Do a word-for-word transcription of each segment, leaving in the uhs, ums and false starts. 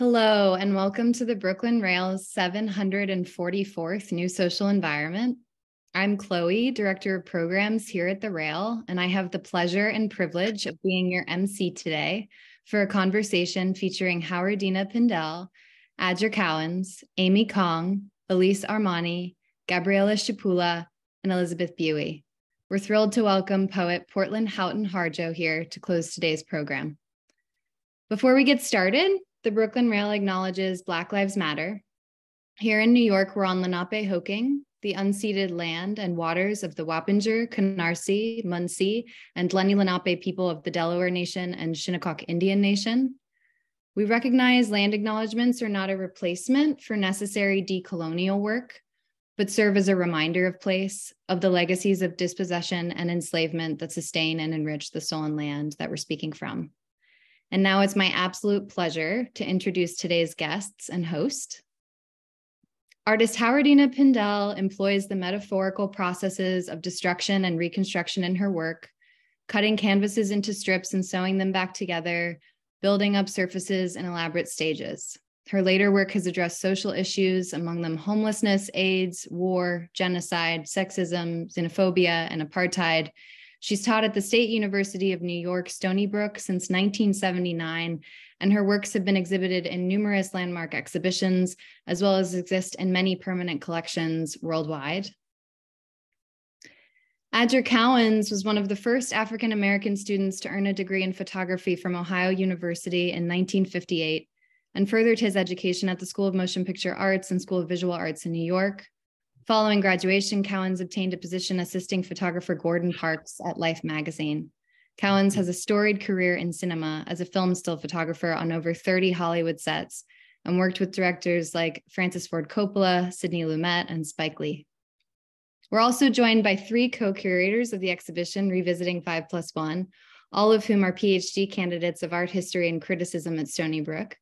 Hello, and welcome to the Brooklyn Rail's seven hundred forty-fourth New Social Environment. I'm Chloe, Director of Programs here at the Rail, and I have the pleasure and privilege of being your M C today for a conversation featuring Howardena Pindell, Adger Cowans, Amy Kahng, Elise Armani, Gabriella Shypula, and Elizabeth Buhe. We're thrilled to welcome poet Portland Houghton Harjo here to close today's program. Before we get started, the Brooklyn Rail acknowledges Black Lives Matter. Here in New York, we're on Lenape Hoking, the unceded land and waters of the Wappinger, Canarsie, Munsee, and Lenni Lenape people of the Delaware Nation and Shinnecock Indian Nation. We recognize land acknowledgements are not a replacement for necessary decolonial work, but serve as a reminder of place, of the legacies of dispossession and enslavement that sustain and enrich the soil and land that we're speaking from. And now it's my absolute pleasure to introduce today's guests and host. Artist Howardena Pindell employs the metaphorical processes of destruction and reconstruction in her work, cutting canvases into strips and sewing them back together, building up surfaces in elaborate stages. Her later work has addressed social issues, among them homelessness, AIDS, war, genocide, sexism, xenophobia, and apartheid. She's taught at the State University of New York, Stony Brook since nineteen seventy-nine, and her works have been exhibited in numerous landmark exhibitions, as well as exist in many permanent collections worldwide. Adger Cowans was one of the first African-American students to earn a degree in photography from Ohio University in nineteen fifty-eight, and furthered his education at the School of Motion Picture Arts and School of Visual Arts in New York. Following graduation, Cowans obtained a position assisting photographer Gordon Parks at Life magazine. Cowans has a storied career in cinema as a film still photographer on over thirty Hollywood sets and worked with directors like Francis Ford Coppola, Sidney Lumet, and Spike Lee. We're also joined by three co-curators of the exhibition Revisiting five plus one, all of whom are PhD candidates of art history and criticism at Stony Brook.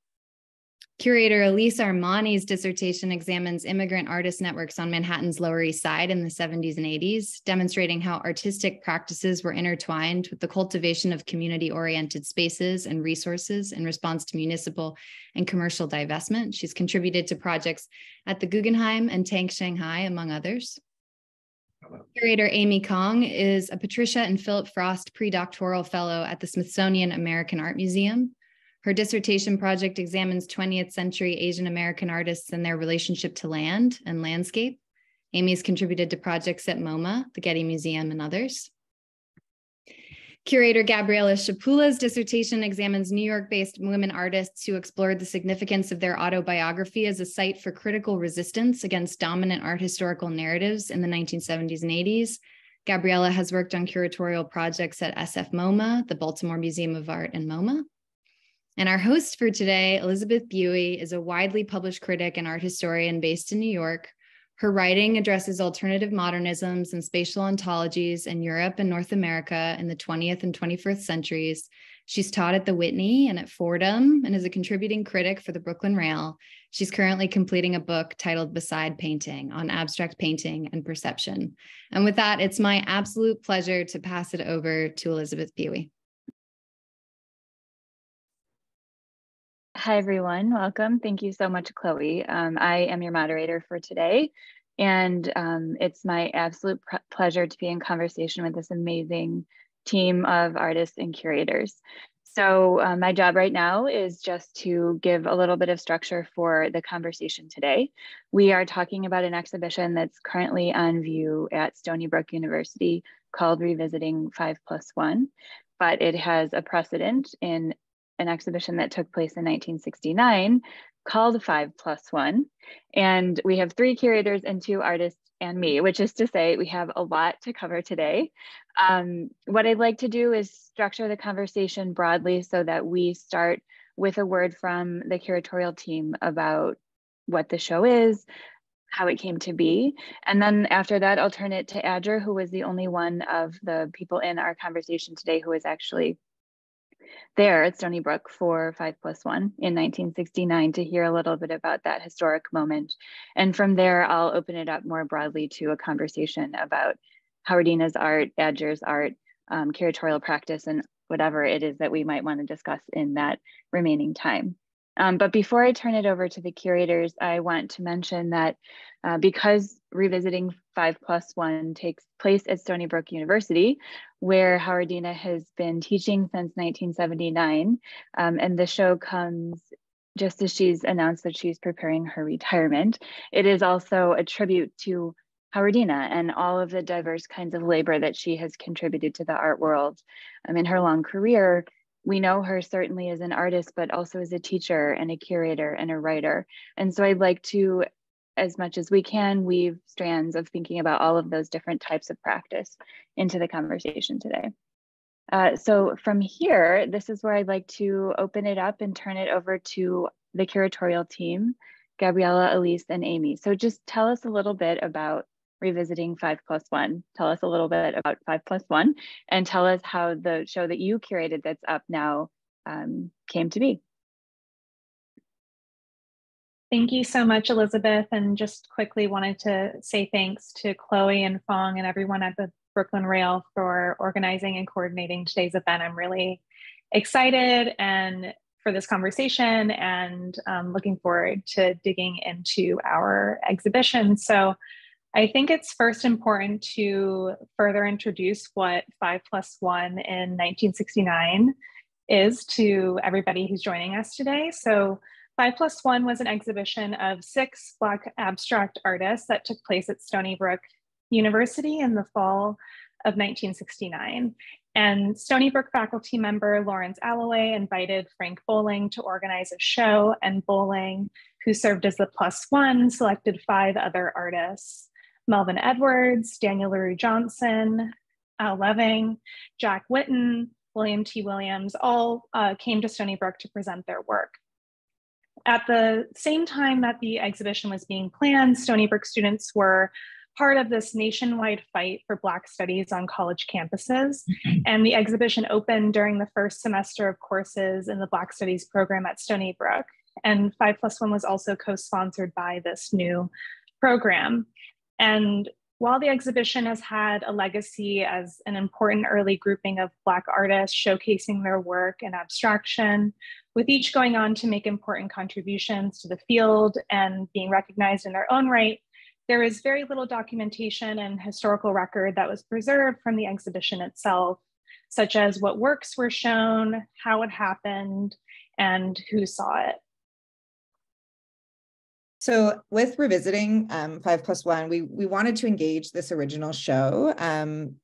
Curator Elise Armani's dissertation examines immigrant artist networks on Manhattan's Lower East Side in the seventies and eighties, demonstrating how artistic practices were intertwined with the cultivation of community-oriented spaces and resources in response to municipal and commercial divestment. She's contributed to projects at the Guggenheim and Tank Shanghai, among others. Hello. Curator Amy Kahng is a Patricia and Philip Frost Pre-Doctoral Fellow at the Smithsonian American Art Museum. Her dissertation project examines twentieth century Asian American artists and their relationship to land and landscape. Amy's contributed to projects at MoMA, the Getty Museum, and others. Curator Gabriella Shypula's dissertation examines New York-based women artists who explored the significance of their autobiography as a site for critical resistance against dominant art historical narratives in the nineteen seventies and eighties. Gabriella has worked on curatorial projects at S F MoMA, the Baltimore Museum of Art, and MoMA. And our host for today, Elizabeth Buhe, is a widely published critic and art historian based in New York. Her writing addresses alternative modernisms and spatial ontologies in Europe and North America in the twentieth and twenty-first centuries. She's taught at the Whitney and at Fordham and is a contributing critic for the Brooklyn Rail. She's currently completing a book titled Beside Painting on Abstract Painting and Perception. And with that, it's my absolute pleasure to pass it over to Elizabeth Buhe. Hi, everyone. Welcome. Thank you so much, Chloe. Um, I am your moderator for today, and um, it's my absolute pleasure to be in conversation with this amazing team of artists and curators. So uh, my job right now is just to give a little bit of structure for the conversation today. We are talking about an exhibition that's currently on view at Stony Brook University called Revisiting five plus one, but it has a precedent in an exhibition that took place in nineteen sixty-nine called five plus one. And we have three curators and two artists and me, which is to say we have a lot to cover today. Um, what I'd like to do is structure the conversation broadly so that we start with a word from the curatorial team about what the show is, how it came to be. And then after that, I'll turn it to Adger, who was the only one of the people in our conversation today who is actually there at Stony Brook for five plus one in nineteen sixty-nine to hear a little bit about that historic moment. And from there, I'll open it up more broadly to a conversation about Howardena's art, Adger's art, um, curatorial practice, and whatever it is that we might want to discuss in that remaining time. Um, but before I turn it over to the curators, I want to mention that uh, because Revisiting five plus one takes place at Stony Brook University, where Howardena has been teaching since nineteen seventy-nine, um, and the show comes just as she's announced that she's preparing her retirement. It is also a tribute to Howardena and all of the diverse kinds of labor that she has contributed to the art world. Um, in her long career, we know her certainly as an artist, but also as a teacher and a curator and a writer. And so I'd like to, as much as we can, weave strands of thinking about all of those different types of practice into the conversation today. Uh, so from here, this is where I'd like to open it up and turn it over to the curatorial team, Gabriella, Elise, and Amy. So just tell us a little bit about Revisiting five plus one. Tell us a little bit about five plus one and tell us how the show that you curated that's up now um, came to be. Thank you so much, Elizabeth. And just quickly wanted to say thanks to Chloe and Fong and everyone at the Brooklyn Rail for organizing and coordinating today's event. I'm really excited and for this conversation and um, looking forward to digging into our exhibition. So I think it's first important to further introduce what five plus one in nineteen sixty-nine is to everybody who's joining us today. So five plus one was an exhibition of six Black abstract artists that took place at Stony Brook University in the fall of nineteen sixty-nine. And Stony Brook faculty member Lawrence Alloway invited Frank Bowling to organize a show, and Bowling, who served as the plus one, selected five other artists: Melvin Edwards, Daniel LaRue Johnson, Al Loving, Jack Whitten, William T. Williams, all uh, came to Stony Brook to present their work. At the same time that the exhibition was being planned, Stony Brook students were part of this nationwide fight for Black studies on college campuses. Mm-hmm. And the exhibition opened during the first semester of courses in the Black Studies program at Stony Brook. And five plus one was also co-sponsored by this new program. And while the exhibition has had a legacy as an important early grouping of Black artists showcasing their work and abstraction, with each going on to make important contributions to the field and being recognized in their own right, there is very little documentation and historical record that was preserved from the exhibition itself, such as what works were shown, how it happened, and who saw it. So with Revisiting um, five plus one, we, we wanted to engage this original show um,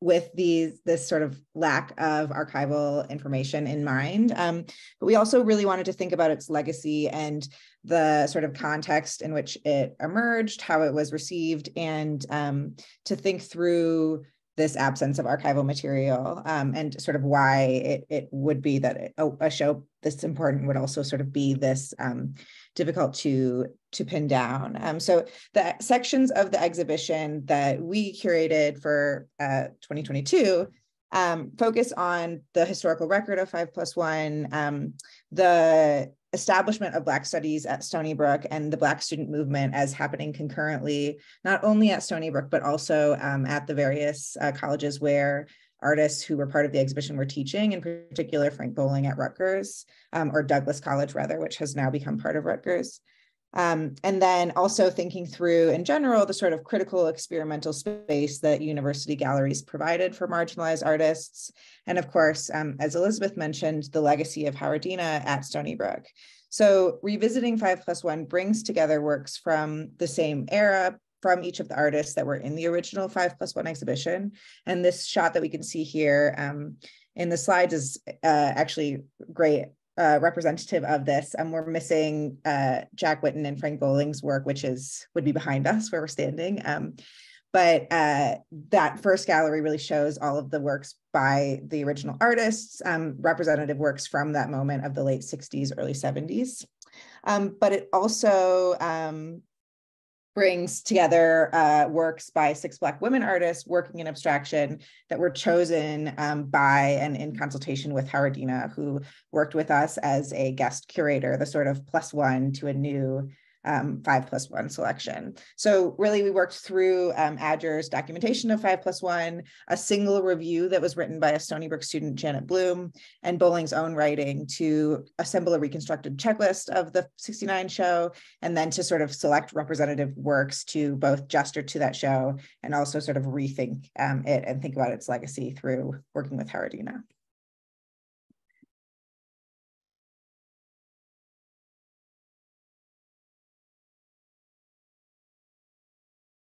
with these this sort of lack of archival information in mind. Um, but we also really wanted to think about its legacy and the sort of context in which it emerged, how it was received, and um, to think through this absence of archival material um, and sort of why it, it would be that it, a, a show this important would also sort of be this um, difficult to, to pin down. Um, so the sections of the exhibition that we curated for uh, twenty twenty-two um, focus on the historical record of five plus one, um, the establishment of Black studies at Stony Brook, and the Black student movement as happening concurrently, not only at Stony Brook, but also um, at the various uh, colleges where artists who were part of the exhibition were teaching, in particular Frank Bowling at Rutgers, um, or Douglas College rather, which has now become part of Rutgers. Um, and then also thinking through in general, the sort of critical experimental space that university galleries provided for marginalized artists. And of course, um, as Elizabeth mentioned, the legacy of Howardena at Stony Brook. So Revisiting five plus one brings together works from the same era, from each of the artists that were in the original five plus one exhibition. And this shot that we can see here um, in the slides is uh, actually great. Uh, representative of this, and um, we're missing uh, Jack Whitten and Frank Bowling's work, which is would be behind us where we're standing. Um, but uh, that first gallery really shows all of the works by the original artists, um, representative works from that moment of the late sixties, early seventies. Um, but it also um, brings together uh, works by six Black women artists working in abstraction that were chosen um, by and in consultation with Howardena, who worked with us as a guest curator, the sort of plus one to a new um, Five Plus One selection. So really we worked through um, Adger's documentation of Five Plus One, a single review that was written by a Stony Brook student, Janet Bloom, and Bowling's own writing to assemble a reconstructed checklist of the sixty-nine show, and then to sort of select representative works to both gesture to that show and also sort of rethink um, it and think about its legacy through working with Howardena.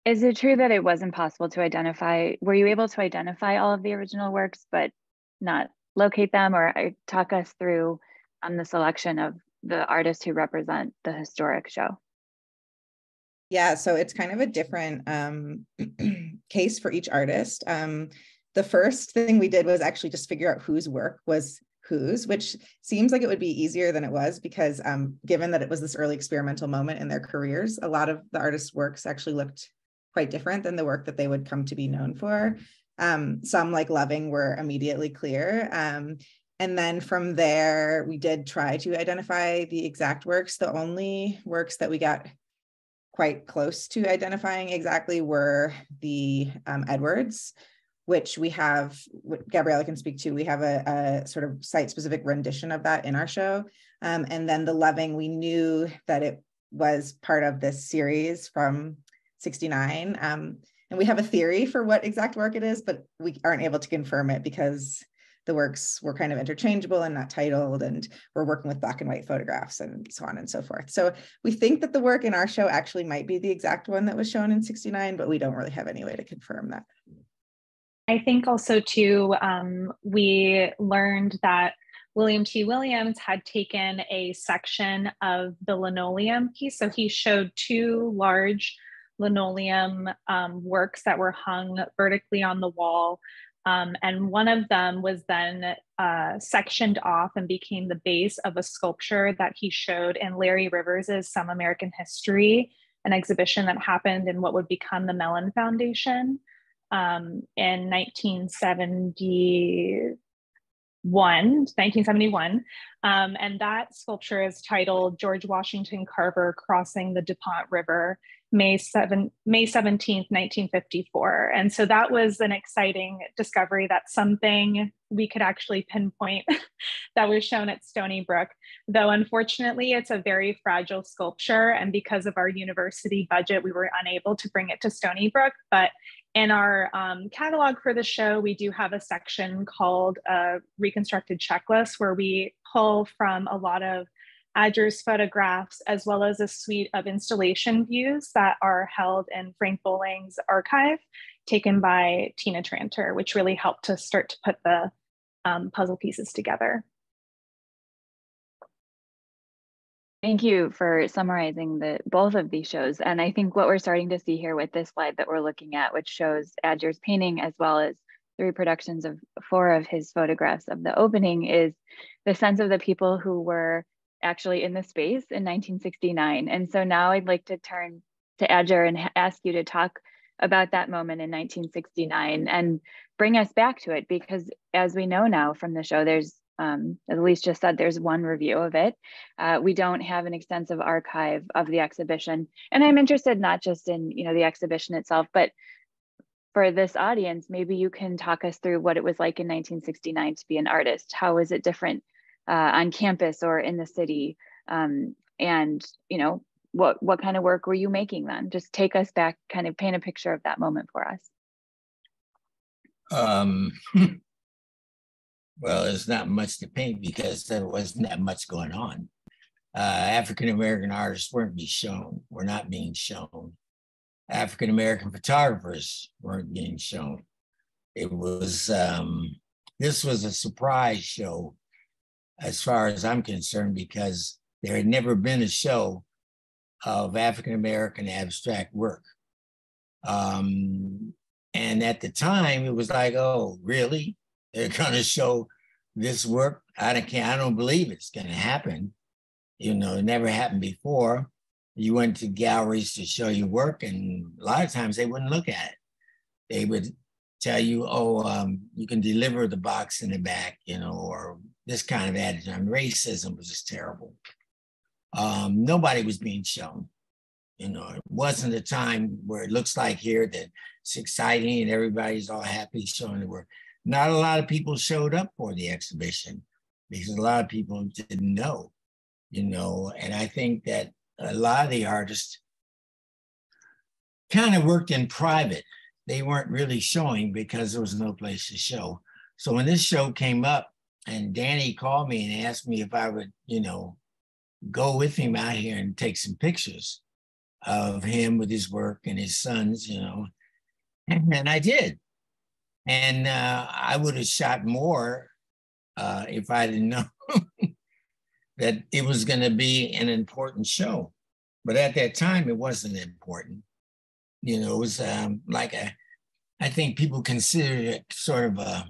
Is it true that it wasn't possible to identify, were you able to identify all of the original works, but not locate them, or talk us through um, the selection of the artists who represent the historic show? Yeah, so it's kind of a different um, case for each artist. Um, the first thing we did was actually just figure out whose work was whose, which seems like it would be easier than it was, because um, given that it was this early experimental moment in their careers, a lot of the artists' works actually looked quite different than the work that they would come to be known for. Um, some, like Loving, were immediately clear. Um, and then from there, we did try to identify the exact works. The only works that we got quite close to identifying exactly were the um, Edwards, which we have, what Gabriella can speak to, we have a, a sort of site-specific rendition of that in our show. Um, and then the Loving, we knew that it was part of this series from sixty-nine. Um, and we have a theory for what exact work it is, but we aren't able to confirm it because the works were kind of interchangeable and not titled, and we're working with black and white photographs and so on and so forth. So we think that the work in our show actually might be the exact one that was shown in sixty-nine, but we don't really have any way to confirm that. I think also too, um, we learned that William T. Williams had taken a section of the linoleum piece. So he showed two large linoleum um, works that were hung vertically on the wall. Um, and one of them was then uh, sectioned off and became the base of a sculpture that he showed in Larry Rivers's Some American History, an exhibition that happened in what would become the Mellon Foundation um, in nineteen seventy-one. Um, and that sculpture is titled George Washington Carver Crossing the DuPont River, May seventeenth, nineteen fifty-four. And so that was an exciting discovery, that something we could actually pinpoint that was shown at Stony Brook. Though unfortunately, it's a very fragile sculpture, and because of our university budget, we were unable to bring it to Stony Brook. But in our um, catalog for the show, we do have a section called uh, Reconstructed Checklist, where we pull from a lot of Adger's photographs, as well as a suite of installation views that are held in Frank Bowling's archive, taken by Tina Tranter, which really helped to start to put the um, puzzle pieces together. Thank you for summarizing the both of these shows. And I think what we're starting to see here with this slide that we're looking at, which shows Adger's painting as well as the reproductions of four of his photographs of the opening, is the sense of the people who were actually in the space in nineteen sixty-nine. And so now I'd like to turn to Adger and ask you to talk about that moment in nineteen sixty-nine and bring us back to it, because as we know now from the show, there's, um, as Elise just said, there's one review of it. Uh, we don't have an extensive archive of the exhibition. And I'm interested not just in, you know, the exhibition itself, but for this audience, maybe you can talk us through what it was like in nineteen sixty-nine to be an artist. How is it different Uh, on campus or in the city, um, and you know, what what kind of work were you making then? Just take us back, kind of paint a picture of that moment for us. Um, well, there's not much to paint because there wasn't that much going on. Uh, African American artists weren't being shown, were not being shown. African American photographers weren't being shown. It was um, this was a surprise show, as far as I'm concerned, because there had never been a show of African-American abstract work. Um, and at the time, it was like, oh, really? They're gonna show this work? I don't, I don't believe it's gonna happen. You know, it never happened before. You went to galleries to show your work, and a lot of times they wouldn't look at it. They would tell you, oh, um, you can deliver the box in the back, you know, or this kind of attitude. I mean, racism was just terrible. Um, nobody was being shown. You know, it wasn't a time where it looks like here that it's exciting and everybody's all happy showing the work. Not a lot of people showed up for the exhibition because a lot of people didn't know, you know, and I think that a lot of the artists kind of worked in private. They weren't really showing because there was no place to show. So when this show came up and Danny called me and asked me if I would, you know, go with him out here and take some pictures of him with his work and his sons, you know, and, and I did. And uh, I would have shot more uh, if I didn't know that it was going to be an important show. But at that time, it wasn't important. You know, it was um, like a, I think people considered it sort of a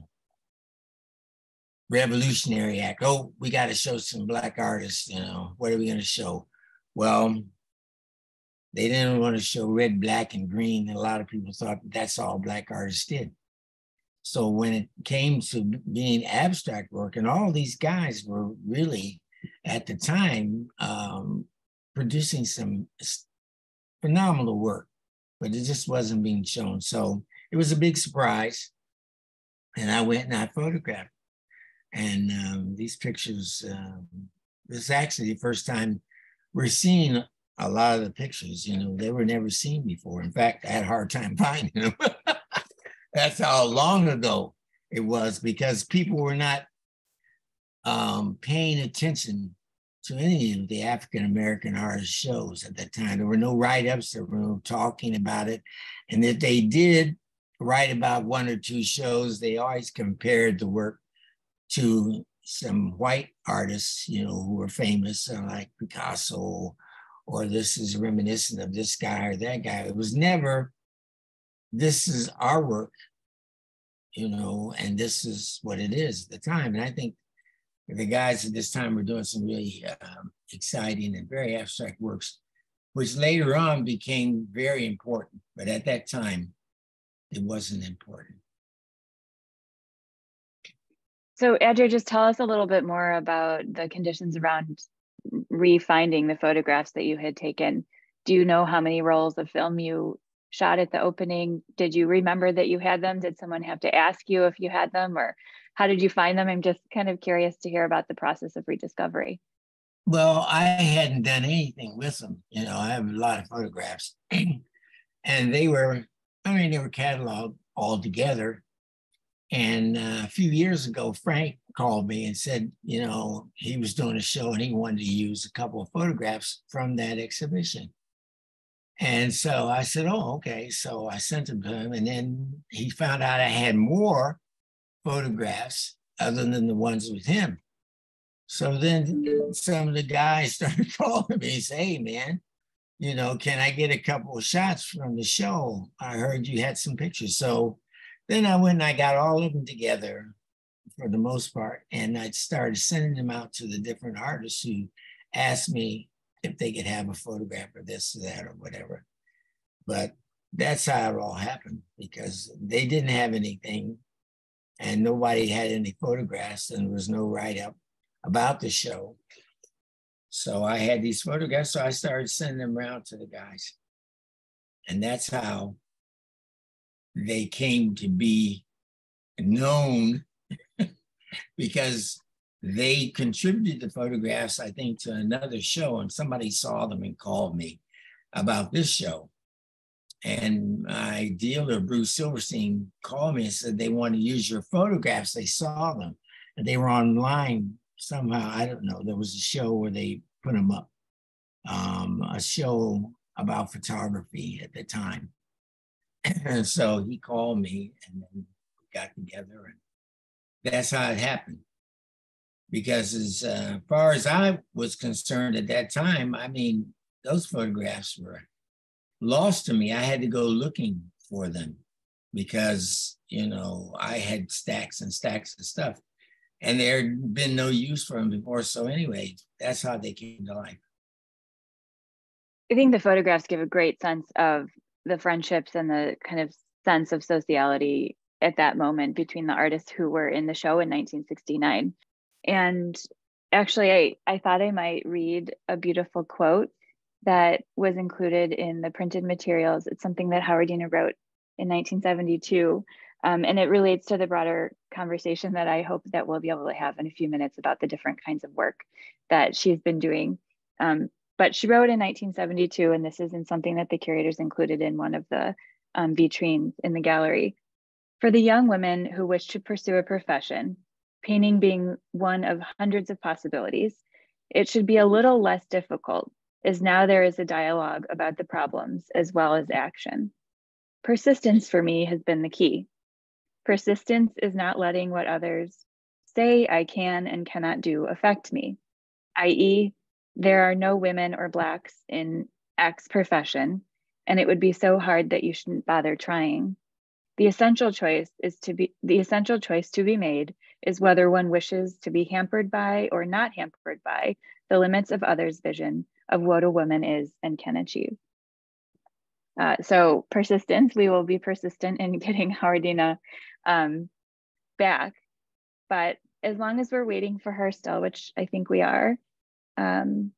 revolutionary act. Oh, we got to show some Black artists, you know, what are we going to show? Well, they didn't want to show red, black, and green. And a lot of people thought that's all Black artists did. So when it came to being abstract work, and all these guys were really, at the time, um, producing some phenomenal work, but it just wasn't being shown. So it was a big surprise. And I went and I photographed. And um, these pictures, um, this is actually the first time we're seeing a lot of the pictures, you know, they were never seen before. In fact, I had a hard time finding them. That's how long ago it was, because people were not um, paying attention to any of the African-American artist shows at that time. There were no write-ups, there were no talking about it. And if they did write about one or two shows, they always compared the work to some white artists, you know, who were famous, uh, like Picasso, or this is reminiscent of this guy or that guy. It was never, this is our work, you know, and this is what it is at the time. And I think the guys at this time were doing some really um, exciting and very abstract works, which later on became very important. But at that time, it wasn't important. So Adger, just tell us a little bit more about the conditions around refinding the photographs that you had taken. Do you know how many rolls of film you shot at the opening? Did you remember that you had them? Did someone have to ask you if you had them, or how did you find them? I'm just kind of curious to hear about the process of rediscovery. Well, I hadn't done anything with them. You know, I have a lot of photographs and they were, I mean, they were cataloged all together. And uh, a few years ago, Frank called me and said, you know, he was doing a show and he wanted to use a couple of photographs from that exhibition. And so I said, oh, okay. So I sent them to him, and then he found out I had more photographs other than the ones with him. So then some of the guys started calling me and say, hey man, you know, can I get a couple of shots from the show? I heard you had some pictures. So then I went and I got all of them together for the most part, and I started sending them out to the different artists who asked me if they could have a photograph or this or that or whatever. But that's how it all happened, because they didn't have anything and nobody had any photographs and there was no write-up about the show. So I had these photographs, so I started sending them around to the guys. And that's how they came to be known, because they contributed the photographs, I think, to another show, and somebody saw them and called me about this show. And my dealer, Bruce Silverstein, called me and said they want to use your photographs. They saw them, and they were online somehow. I don't know. There was a show where they put them up, um, a show about photography at the time. And so he called me, and then we got together, and that's how it happened. Because as uh, far as I was concerned at that time, I mean, those photographs were lost to me. I had to go looking for them because, you know, I had stacks and stacks of stuff and there had been no use for them before. So anyway, that's how they came to life. I think the photographs give a great sense of the friendships and the kind of sense of sociality at that moment between the artists who were in the show in nineteen sixty-nine. And actually, I, I thought I might read a beautiful quote that was included in the printed materials. It's something that Howardena wrote in nineteen seventy-two. Um, and it relates to the broader conversation that I hope that we'll be able to have in a few minutes about the different kinds of work that she's been doing. Um, but she wrote in nineteen seventy-two, and this isn't something that the curators included in one of the um, vitrines in the gallery. For the young women who wish to pursue a profession, painting being one of hundreds of possibilities, it should be a little less difficult, as now there is a dialogue about the problems as well as action. Persistence for me has been the key. Persistence is not letting what others say I can and cannot do affect me, that is, there are no women or Blacks in X profession, and it would be so hard that you shouldn't bother trying. The essential choice is to be the essential choice to be made is whether one wishes to be hampered by or not hampered by the limits of others' vision of what a woman is and can achieve. Uh, so persistence, we will be persistent in getting Howardena um, back, but as long as we're waiting for her still, which I think we are, um,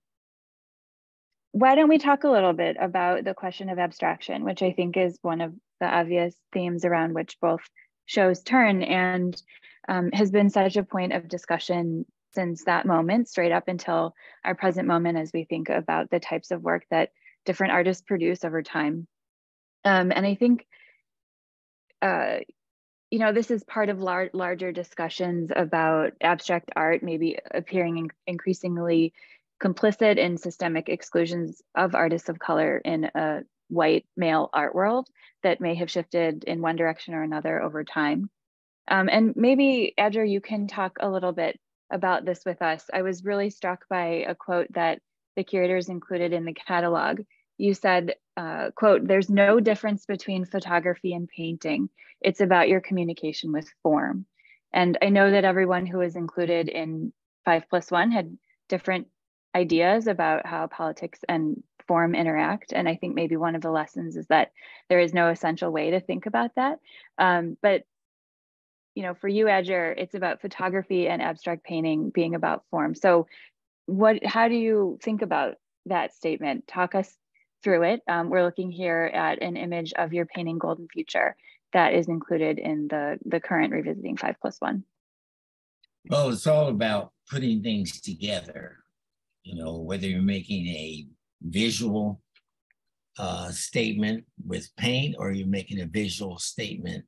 why don't we talk a little bit about the question of abstraction, which I think is one of the obvious themes around which both shows turn, and um, has been such a point of discussion since that moment straight up until our present moment as we think about the types of work that different artists produce over time. Um, and I think, uh, you know, this is part of lar larger discussions about abstract art maybe appearing in increasingly complicit in systemic exclusions of artists of color in a white male art world that may have shifted in one direction or another over time. Um, and maybe, Adger, you can talk a little bit about this with us. I was really struck by a quote that the curators included in the catalog. You said, uh, quote, "There's no difference between photography and painting. It's about your communication with form." And I know that everyone who was included in Five Plus One had different ideas about how politics and form interact. And I think maybe one of the lessons is that there is no essential way to think about that. Um, but you know, for you, Adger, it's about photography and abstract painting being about form. So what, how do you think about that statement? Talk us through it. Um, we're looking here at an image of your painting Golden Future that is included in the, the current Revisiting Five Plus One. Well, it's all about putting things together, you know, whether you're making a visual uh, statement with paint or you're making a visual statement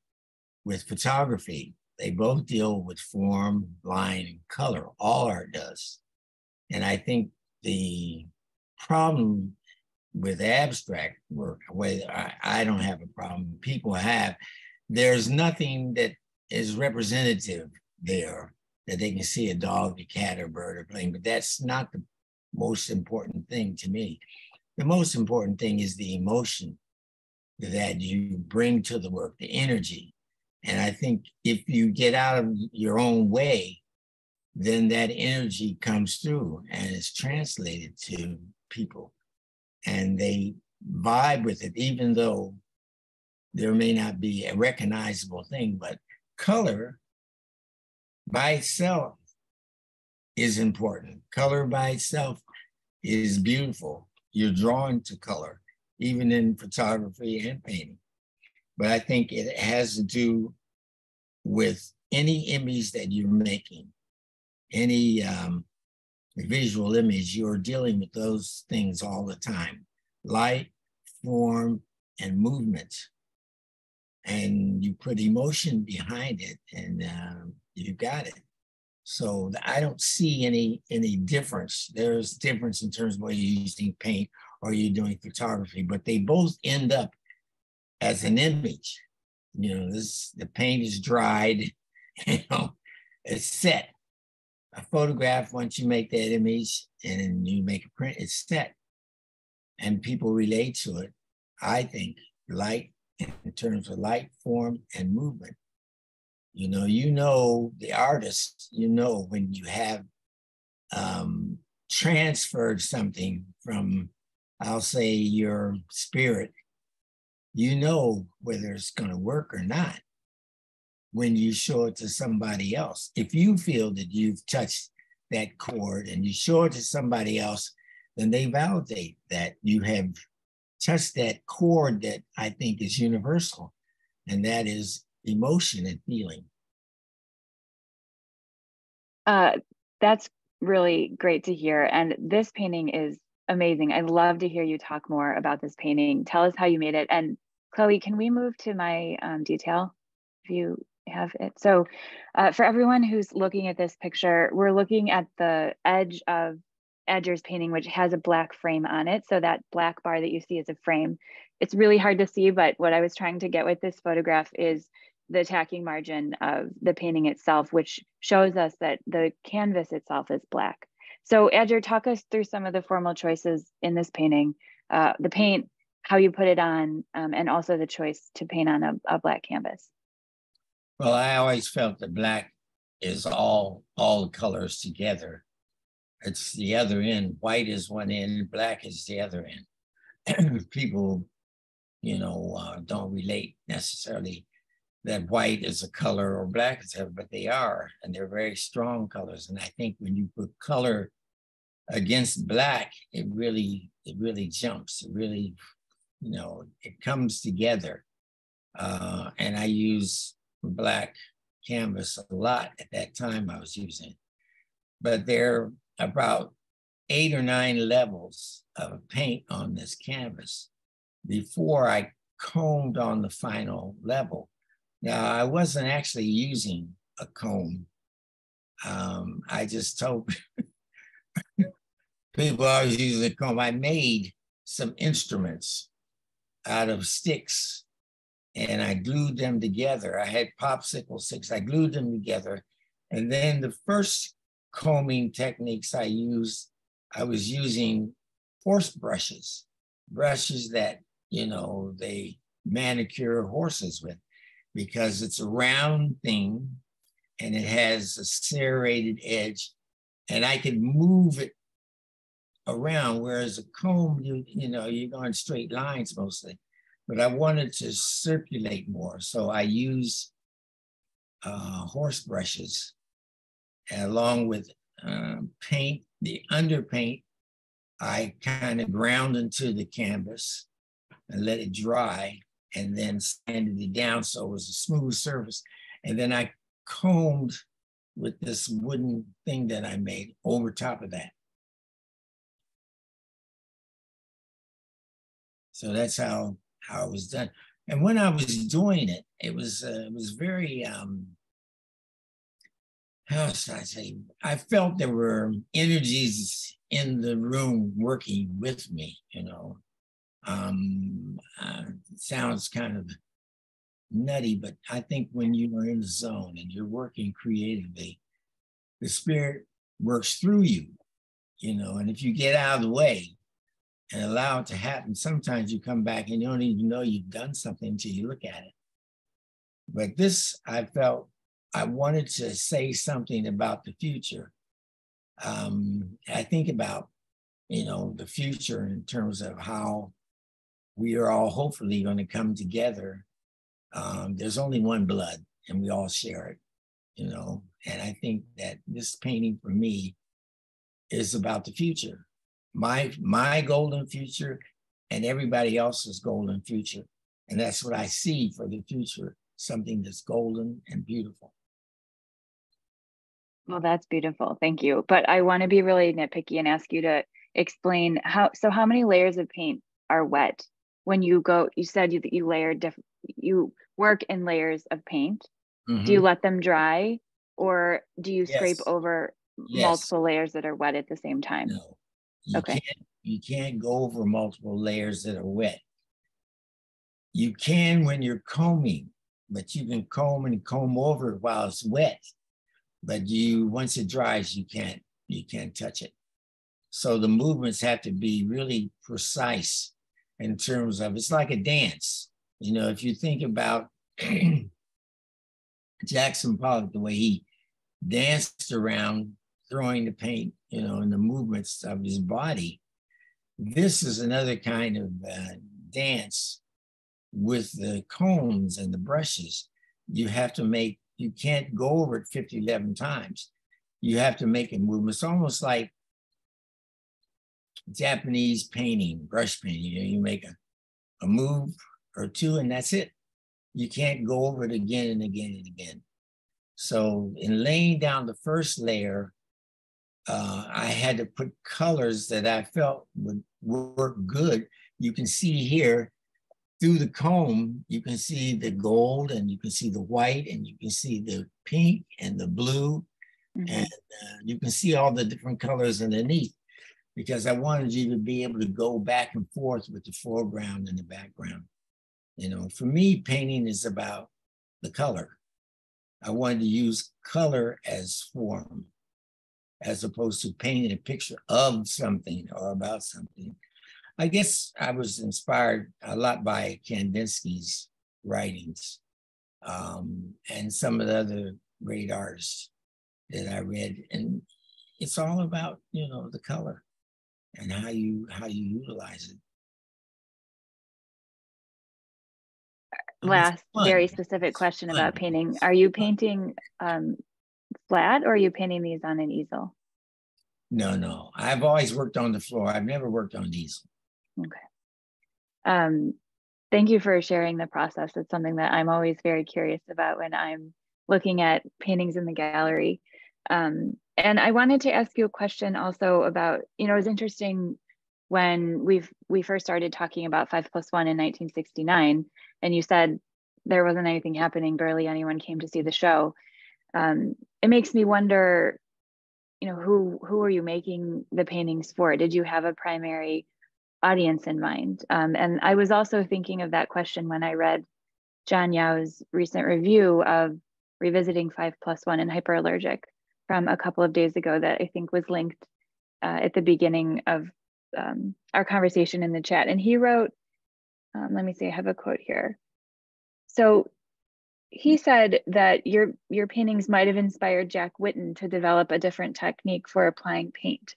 with photography. They both deal with form, line, and color. All art does. And I think the problem with abstract work, whether I, I don't have a problem, people have, there's nothing that is representative there that they can see a dog, a cat, or a bird, or plane, but that's not the most important thing to me. The most important thing is the emotion that you bring to the work, the energy. And I think if you get out of your own way, then that energy comes through and is translated to people. And they vibe with it, even though there may not be a recognizable thing, but color by itself is important. Color by itself is beautiful. You're drawn to color, even in photography and painting. But I think it has to do with any image that you're making. Any um, visual image, you're dealing with those things all the time. Light, form, and movement. And you put emotion behind it and um, you got it. So I don't see any, any difference. There's difference in terms of whether you're using paint or you're doing photography, but they both end up as an image. You know, this, the paint is dried, you know, it's set. A photograph, once you make that image and you make a print, it's set. And people relate to it, I think, light, in terms of light, form, and movement. You know, you know the artist, you know when you have um, transferred something from, I'll say, your spirit, you know whether it's going to work or not when you show it to somebody else. If you feel that you've touched that chord and you show it to somebody else, then they validate that you have touched that chord that I think is universal, and that is emotion and feeling. Uh, that's really great to hear. And this painting is amazing. I'd love to hear you talk more about this painting. Tell us how you made it. And Chloe, can we move to my um, detail if you have it? So uh, for everyone who's looking at this picture, we're looking at the edge of Adger's painting, which has a black frame on it. So that black bar that you see is a frame. It's really hard to see, but what I was trying to get with this photograph is the tacking margin of the painting itself, which shows us that the canvas itself is black. So Adger, talk us through some of the formal choices in this painting, uh, the paint, how you put it on, um, and also the choice to paint on a, a black canvas. Well, I always felt that black is all, all colors together. It's the other end. White is one end, black is the other end. People, you know, uh, don't relate necessarily that white is a color or black is a color, but they are, and they're very strong colors. And I think when you put color against black, it really, it really jumps. It really, you know, it comes together. Uh, and I use black canvas a lot at that time. I was using it, but they're about eight or nine levels of paint on this canvas before I combed on the final level. Now, I wasn't actually using a comb. Um, I just told people I was using a comb. I made some instruments out of sticks and I glued them together. I had popsicle sticks. I glued them together. And then the first combing techniques I used, I was using horse brushes, brushes that, you know, they manicure horses with, because it's a round thing and it has a serrated edge and I could move it around. Whereas a comb, you, you know, you're going straight lines mostly, but I wanted to circulate more. So I used uh, horse brushes, along with um, paint, the underpaint, I kind of ground into the canvas and let it dry and then sanded it down so it was a smooth surface. And then I combed with this wooden thing that I made over top of that. So that's how, how it was done. And when I was doing it, it was, uh, it was very, um, how should I say? I felt there were energies in the room working with me, you know. Um, uh, it sounds kind of nutty, but I think when you are in the zone and you're working creatively, the spirit works through you, you know. And if you get out of the way and allow it to happen, sometimes you come back and you don't even know you've done something until you look at it. But this, I felt, I wanted to say something about the future. Um, I think about, you know, the future in terms of how we are all hopefully going to come together. Um, there's only one blood and we all share it, you know, and I think that this painting for me is about the future. My, my golden future and everybody else's golden future. And that's what I see for the future, something that's golden and beautiful. Well, that's beautiful. Thank you. But I want to be really nitpicky and ask you to explain how, so how many layers of paint are wet when you go, you said you, you layer, diff, you work in layers of paint. Mm-hmm. Do you let them dry or do you yes. scrape over yes. multiple layers that are wet at the same time? No. You okay. Can't, you can't go over multiple layers that are wet. You can when you're combing, but you can comb and comb over it while it's wet. But you, once it dries, you can't, you can't touch it. So the movements have to be really precise in terms of, it's like a dance. You know, if you think about Jackson Pollock, the way he danced around throwing the paint, you know, and the movements of his body, this is another kind of uh, dance with the combs and the brushes. You have to make, you can't go over it fifty, eleven times. You have to make a movement. It's almost like Japanese painting, brush painting. You make a, a move or two and that's it. You can't go over it again and again and again. So in laying down the first layer, uh, I had to put colors that I felt would work good. You can see here through the comb, you can see the gold and you can see the white and you can see the pink and the blue. Mm-hmm. And uh, you can see all the different colors underneath, because I wanted you to be able to go back and forth with the foreground and the background. You know, for me, painting is about the color. I wanted to use color as form, as opposed to painting a picture of something or about something. I guess I was inspired a lot by Kandinsky's writings um, and some of the other great artists that I read. And it's all about, you know, the color and how you how you utilize it. Last very specific question about painting. Are you painting um, flat or are you painting these on an easel? No, no. I've always worked on the floor. I've never worked on easel. Okay. Um, thank you for sharing the process. It's something that I'm always very curious about when I'm looking at paintings in the gallery. Um, and I wanted to ask you a question also about, you know, it was interesting when we've, we first started talking about Five Plus One in nineteen sixty-nine, and you said there wasn't anything happening, barely anyone came to see the show. Um, it makes me wonder, you know, who, who are you making the paintings for? Did you have a primary audience in mind? Um, and I was also thinking of that question when I read John Yao's recent review of Revisiting Five Plus One and Hyperallergic from a couple of days ago that I think was linked uh, at the beginning of um, our conversation in the chat. And he wrote, um, let me see, I have a quote here. So he said that your, your paintings might've inspired Jack Whitten to develop a different technique for applying paint,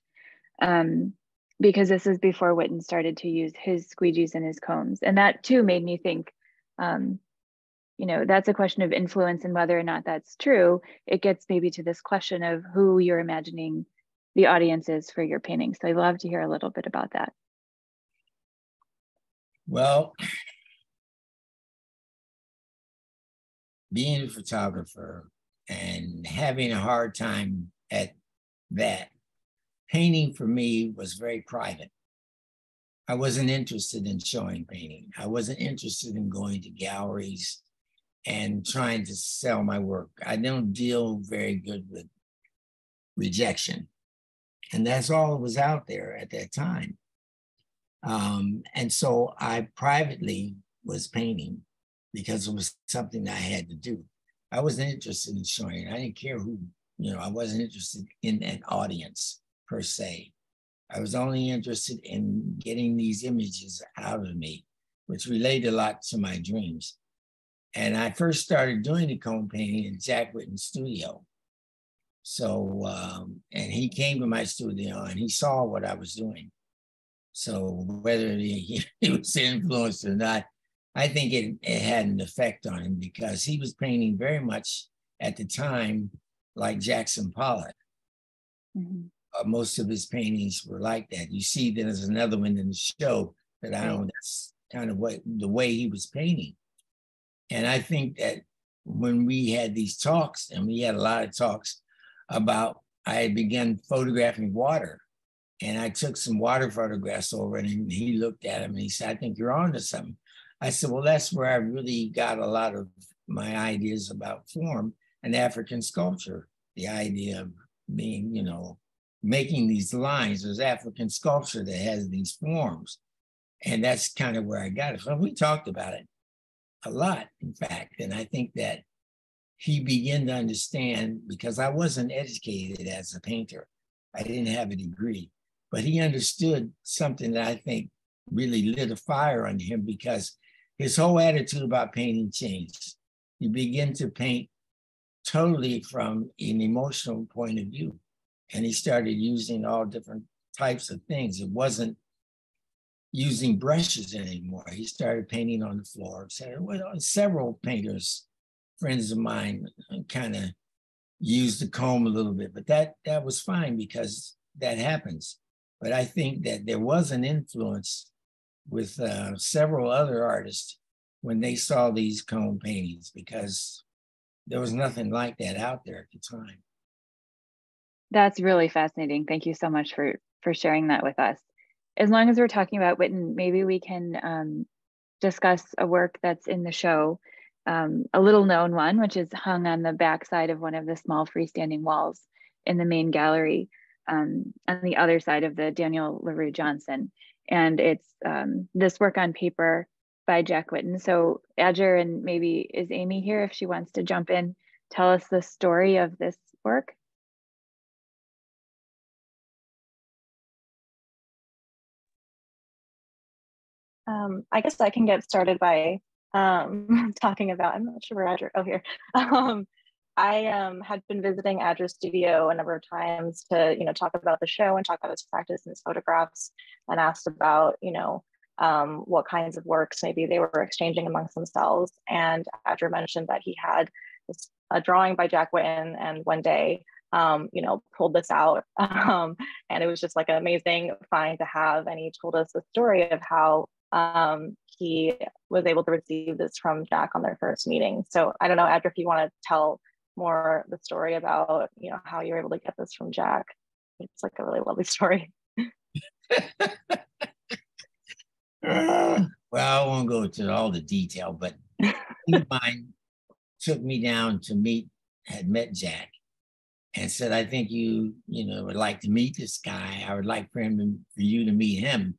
um, because this is before Whitten started to use his squeegees and his combs. And that too made me think, um, you know, that's a question of influence and whether or not that's true. It gets maybe to this question of who you're imagining the audience is for your painting. So I'd love to hear a little bit about that. Well, being a photographer and having a hard time at that, painting for me was very private. I wasn't interested in showing painting. I wasn't interested in going to galleries and trying to sell my work. I don't deal very good with rejection. And that's all that was out there at that time. Um, and so I privately was painting because it was something I had to do. I wasn't interested in showing it. I didn't care who, you know, I wasn't interested in an audience per se. I was only interested in getting these images out of me, which related a lot to my dreams. And I first started doing the comb painting in Jack Whitten's studio. So, um, and he came to my studio and he saw what I was doing. So whether he, he was influenced or not, I think it, it had an effect on him because he was painting very much at the time like Jackson Pollock. Mm-hmm. uh, most of his paintings were like that. You see there's another one in the show that I don't, that's kind of what the way he was painting. And I think that when we had these talks, and we had a lot of talks about, I had begun photographing water. And I took some water photographs over and he looked at him and he said, I think you're on to something. I said, well, that's where I really got a lot of my ideas about form and African sculpture. The idea of being, you know, making these lines, there's African sculpture that has these forms. And that's kind of where I got it. So we talked about it a lot, in fact. And I think that he began to understand, because I wasn't educated as a painter. I didn't have a degree, but he understood something that I think really lit a fire on him because his whole attitude about painting changed. He began to paint totally from an emotional point of view. And he started using all different types of things. It wasn't using brushes anymore. He started painting on the floor, et cetera. Well, several painters, friends of mine, kind of used the comb a little bit, but that that was fine because that happens. But I think that there was an influence with uh, several other artists when they saw these cone paintings, because there was nothing like that out there at the time. That's really fascinating. Thank you so much for, for sharing that with us. As long as we're talking about Whitten, maybe we can um, discuss a work that's in the show, um, a little known one, which is hung on the backside of one of the small freestanding walls in the main gallery, um, on the other side of the Daniel LaRue Johnson. And it's um, this work on paper by Jack Whitten. So Adger, and maybe is Amy here if she wants to jump in, tell us the story of this work. Um, I guess I can get started by um, talking about, I'm not sure where Adger, oh here. Um, I um, had been visiting Adger's studio a number of times to, you know, talk about the show and talk about his practice and his photographs, and asked about, you know, um, what kinds of works maybe they were exchanging amongst themselves. And Adger mentioned that he had this, a drawing by Jack Whitten, and one day, Um, you know, pulled this out. Um, and it was just like an amazing find to have. And he told us the story of how um, he was able to receive this from Jack on their first meeting. So I don't know, Adger, if you want to tell more the story about, you know, how you were able to get this from Jack. It's like a really lovely story. uh, well, I won't go into all the detail, but mine took me down to meet, had met Jack, and said, I think you, you know, would like to meet this guy. I would like for him to, for you to meet him,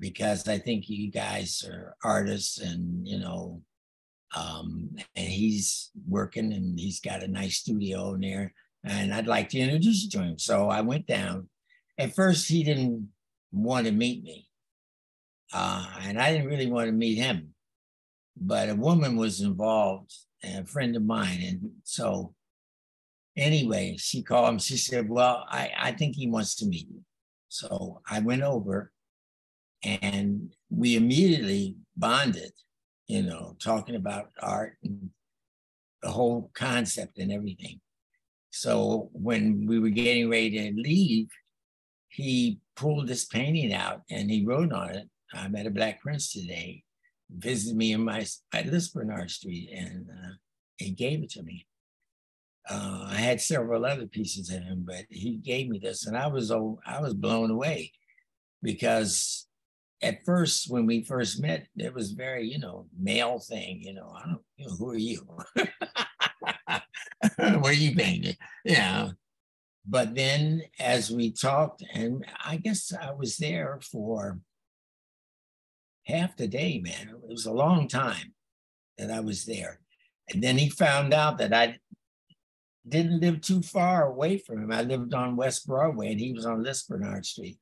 because I think you guys are artists, and, you know, um, and he's working, and he's got a nice studio in there, and I'd like to introduce you to him. So I went down. At first, he didn't want to meet me, uh, and I didn't really want to meet him, but a woman was involved, a friend of mine, and so anyway, she called him. She said, well, I, I think he wants to meet you. So I went over, and we immediately bonded, you know, talking about art and the whole concept and everything. So when we were getting ready to leave, he pulled this painting out and he wrote on it, "I'm at a Black Prince today. Visited me in my, at Lispernard Street," and uh, he gave it to me. Uh, I had several other pieces of him, but he gave me this, and I was oh, I was blown away, because at first, when we first met, it was very, you know, male thing, you know, I don't, you know, who are you? Where you been? Yeah. But then as we talked, and I guess I was there for half the day, man. It was a long time that I was there. And then he found out that I didn't live too far away from him. I lived on West Broadway, and he was on Lispernard Street.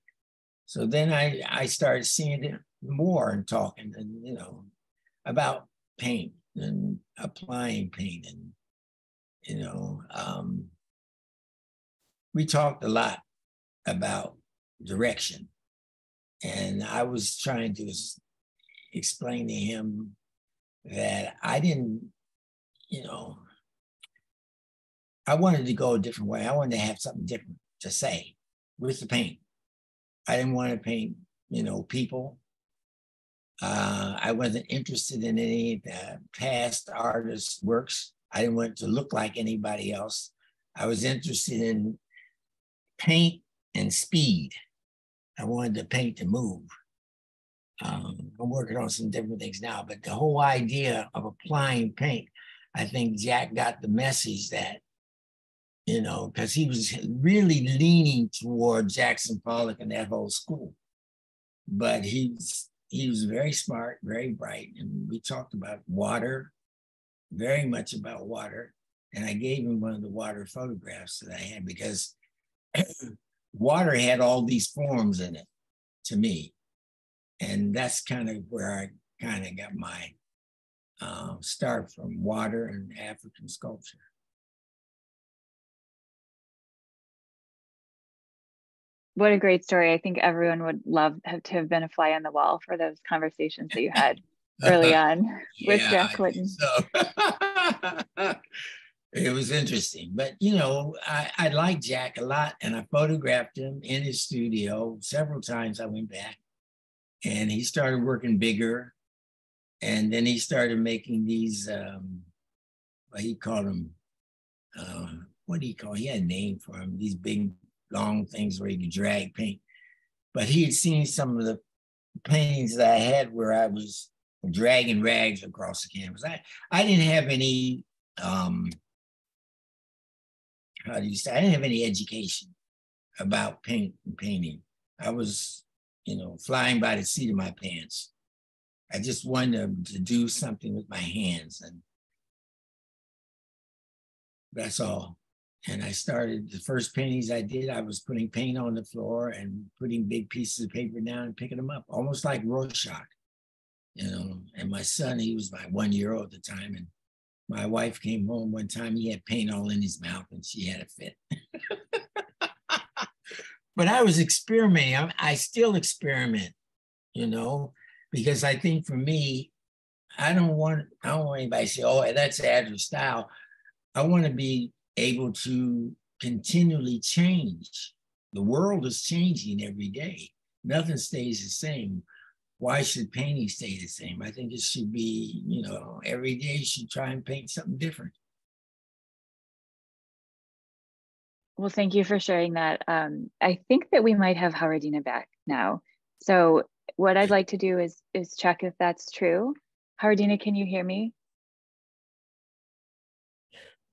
So then I, I started seeing it more and talking, and, you know, about paint and applying paint. And, you know, um, we talked a lot about direction. And I was trying to explain to him that I didn't, you know, I wanted to go a different way. I wanted to have something different to say with the paint. I didn't want to paint, you know, people. Uh, I wasn't interested in any of the past artists' works. I didn't want it to look like anybody else. I was interested in paint and speed. I wanted to paint to move. Um, I'm working on some different things now, but the whole idea of applying paint, I think Jack got the message that, you know, because he was really leaning toward Jackson Pollock and that whole school. But he was, he was very smart, very bright. And we talked about water, very much about water. And I gave him one of the water photographs that I had, because water had all these forms in it to me. And that's kind of where I kind of got my uh, start from, water and African sculpture. What a great story. I think everyone would love have to have been a fly on the wall for those conversations that you had early on uh, with yeah, Jack Whitten. So. It was interesting, but you know, I, I liked Jack a lot, and I photographed him in his studio several times. I went back, and he started working bigger, and then he started making these. Um, well, he called them. Uh, what do you call? He had a name for them. These big, long things where you could drag paint. But he had seen some of the paintings that I had where I was dragging rags across the canvas. I I didn't have any. Um, How do you say? I didn't have any education about paint and painting. I was, you know, flying by the seat of my pants. I just wanted to do something with my hands, and that's all. And I started the first paintings I did. I was putting paint on the floor and putting big pieces of paper down and picking them up, almost like Rorschach, you know. And my son, he was my one year old at the time, and my wife came home one time, he had paint all in his mouth and she had a fit. But I was experimenting. I, I still experiment, you know, because I think for me, I don't want, I don't want anybody to say, oh, that's Adger's style. I want to be able to continually change. The world is changing every day. Nothing stays the same. Why should painting stay the same? I think it should be, you know, every day you should try and paint something different. Well, thank you for sharing that. Um, I think that we might have Howardena back now. So what I'd like to do is, is check if that's true. Howardena, can you hear me?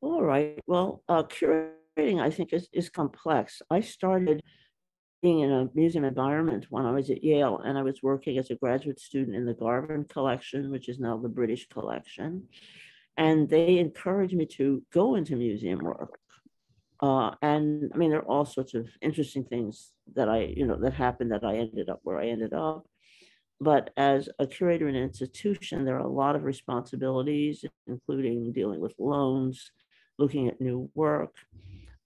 All right, well, uh, curating, I think, is, is complex. I started being in a museum environment when I was at Yale, and I was working as a graduate student in the Garvin collection, which is now the British collection. And they encouraged me to go into museum work. Uh, and I mean, there are all sorts of interesting things that I, you know, that happened that I ended up where I ended up. But as a curator in an institution, there are a lot of responsibilities, including dealing with loans, looking at new work.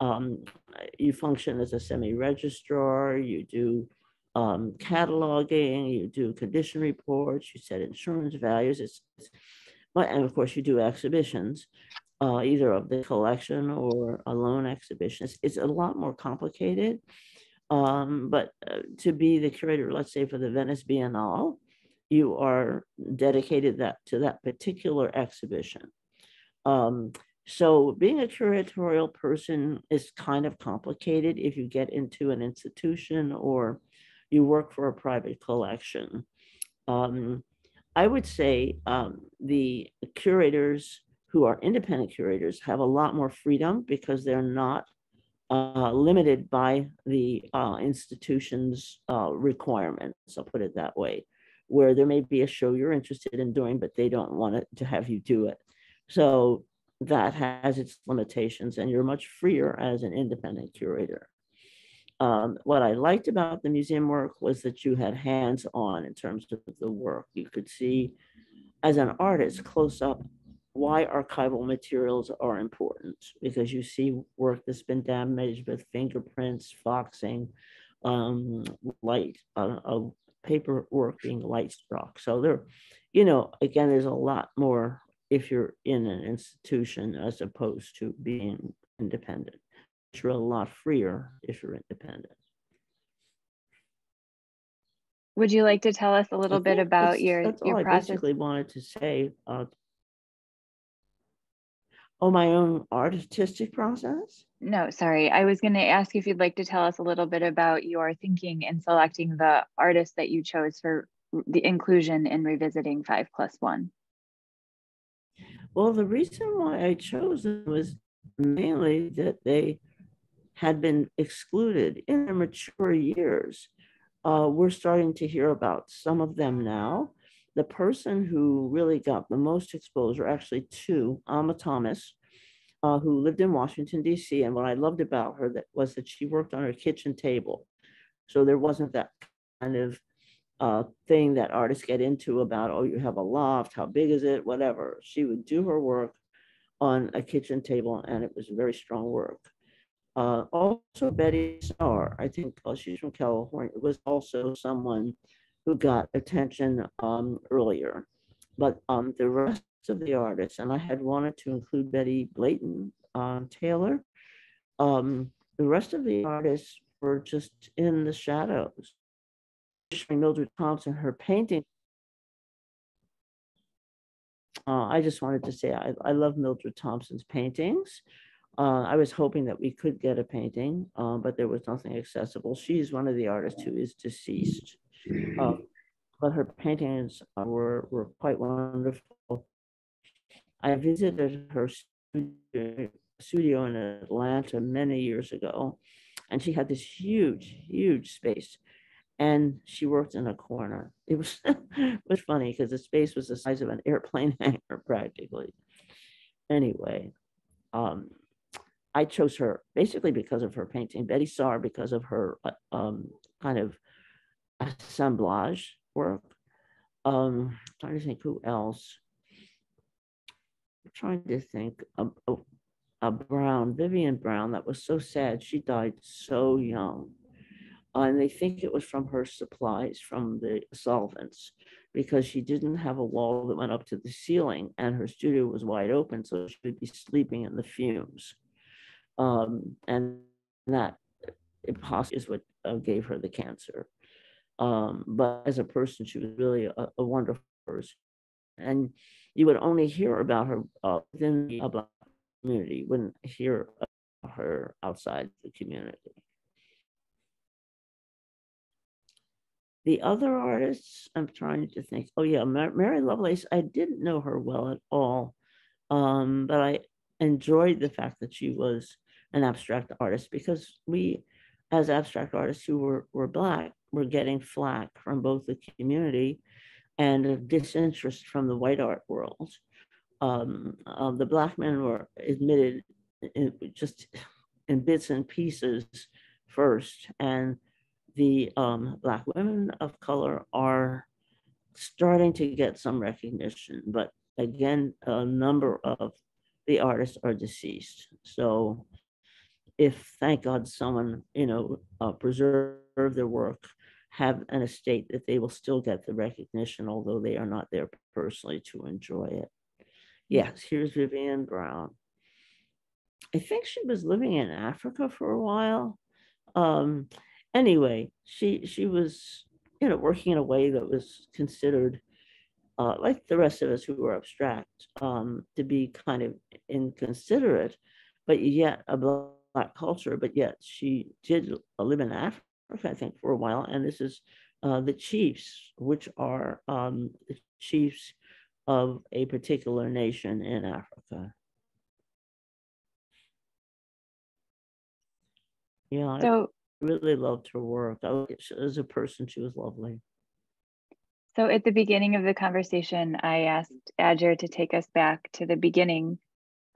Um, you function as a semi-registrar, you do um, cataloging, you do condition reports, you set insurance values, it's, it's, and of course you do exhibitions, uh, either of the collection or a loan exhibition. It's, it's a lot more complicated, um, but uh, to be the curator, let's say for the Venice Biennale, you are dedicated that to that particular exhibition. Um, So being a curatorial person is kind of complicated if you get into an institution or you work for a private collection. Um, I would say um, the curators who are independent curators have a lot more freedom because they're not uh, limited by the uh, institution's uh, requirements, I'll put it that way, where there may be a show you're interested in doing, but they don't want it to have you do it. So that has its limitations, and you're much freer as an independent curator. Um, what I liked about the museum work was that you had hands-on in terms of the work. You could see, as an artist, close up why archival materials are important, because you see work that's been damaged with fingerprints, foxing, um, light, uh, uh, paper work being light struck. So there, you know, again, there's a lot more if you're in an institution as opposed to being independent. You're a lot freer if you're independent. Would you like to tell us a little bit about that's, your, that's your all process? I basically wanted to say, uh, oh, my own artistic process? No, sorry. I was gonna ask if you'd like to tell us a little bit about your thinking in selecting the artists that you chose for the inclusion in Revisiting Five Plus One. Well, the reason why I chose them was mainly that they had been excluded in their mature years. Uh, we're starting to hear about some of them now. The person who really got the most exposure, actually two, Alma Thomas, uh, who lived in Washington, D C And what I loved about her that was that she worked on her kitchen table. So there wasn't that kind of Uh, thing that artists get into about, oh, you have a loft, how big is it, whatever. She would do her work on a kitchen table, and it was very strong work. Uh, also, Betty Saar, I think oh, she's from California, was also someone who got attention um, earlier. But um, the rest of the artists, and I had wanted to include Betty Blayton, on Taylor. Um, the rest of the artists were just in the shadows. Mildred Thompson, her painting. Uh, I just wanted to say I, I love Mildred Thompson's paintings. Uh, I was hoping that we could get a painting, uh, but there was nothing accessible. She's one of the artists who is deceased. Uh, but her paintings were, were quite wonderful. I visited her studio, studio in Atlanta many years ago, and she had this huge, huge space. And she worked in a corner. It was, it was funny because the space was the size of an airplane hangar practically. Anyway, um, I chose her basically because of her painting. Betty Saar because of her um, kind of assemblage work. Um, I'm trying to think who else. I'm trying to think of, of, of Brown, Vivian Brown. That was so sad. She died so young. Uh, and they think it was from her supplies from the solvents because she didn't have a wall that went up to the ceiling and her studio was wide open, so she would be sleeping in the fumes. Um, and that is what uh, gave her the cancer. Um, but as a person, she was really a, a wonderful person. And you would only hear about her uh, within the Black community, you wouldn't hear about her outside the community. The other artists, I'm trying to think. Oh yeah, Mary Lovelace, I didn't know her well at all, um, but I enjoyed the fact that she was an abstract artist because we, as abstract artists who were, were Black, were getting flack from both the community and a disinterest from the white art world. Um, uh, the Black men were admitted in, just in bits and pieces first, and the um, Black women of color are starting to get some recognition, but again, a number of the artists are deceased. So if, thank God, someone, you know, uh, preserve their work, have an estate that they will still get the recognition, although they are not there personally to enjoy it. Yes, here's Vivian Brown. I think she was living in Africa for a while. Um, Anyway, she she was, you know, working in a way that was considered, uh, like the rest of us who were abstract, um, to be kind of inconsiderate, but yet a Black culture, but yet she did live in Africa, I think, for a while. And this is uh, the chiefs, which are um, the chiefs of a particular nation in Africa. Yeah. So really loved her work. As a person, she was lovely. So at the beginning of the conversation, I asked Adger to take us back to the beginning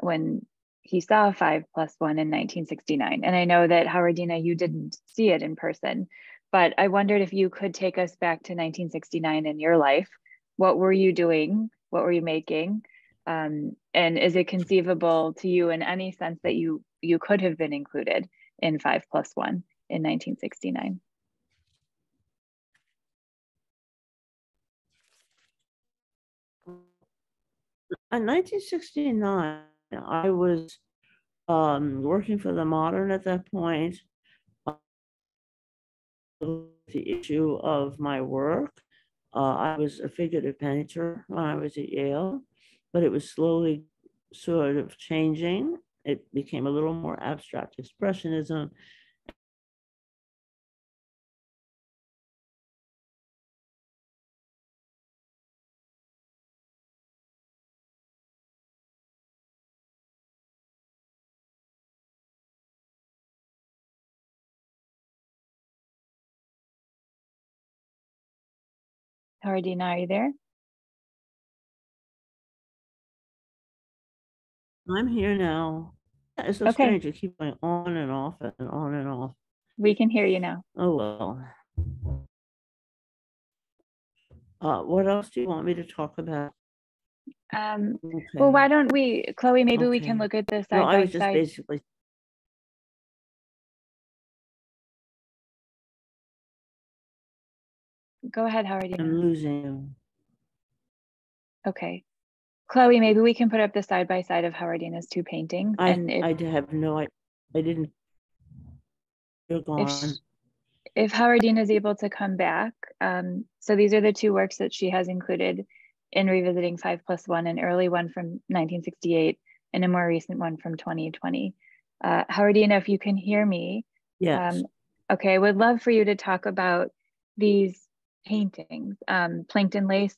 when he saw Five Plus One in nineteen sixty-nine. And I know that, Howardena, you didn't see it in person, but I wondered if you could take us back to nineteen sixty-nine in your life. What were you doing? What were you making? Um, and is it conceivable to you in any sense that you, you could have been included in Five Plus One in nineteen sixty-nine. In nineteen sixty-nine, I was um, working for the Modern at that point. Uh, the issue of my work, uh, I was a figurative painter when I was at Yale, but it was slowly sort of changing. It became a little more abstract expressionism. Howardena, are you there? I'm here now. It's so okay. Strange. You keep going on and off and on and off. We can hear you now. Oh, well. Uh, what else do you want me to talk about? Um, okay. Well, why don't we, Chloe, maybe okay. we can look at this side no, by I was just side. Basically Go ahead, Howardena. I'm losing. Okay. Chloe, maybe we can put up the side by side of Howardena's two paintings. I, and if, I have no idea. I didn't. You're gone. If, if Howardena is able to come back, um, so these are the two works that she has included in Revisiting five plus one, an early one from nineteen sixty-eight and a more recent one from twenty twenty. Uh, Howardena, if you can hear me. Yes. Um, okay, I would love for you to talk about these paintings, um, Plankton Lace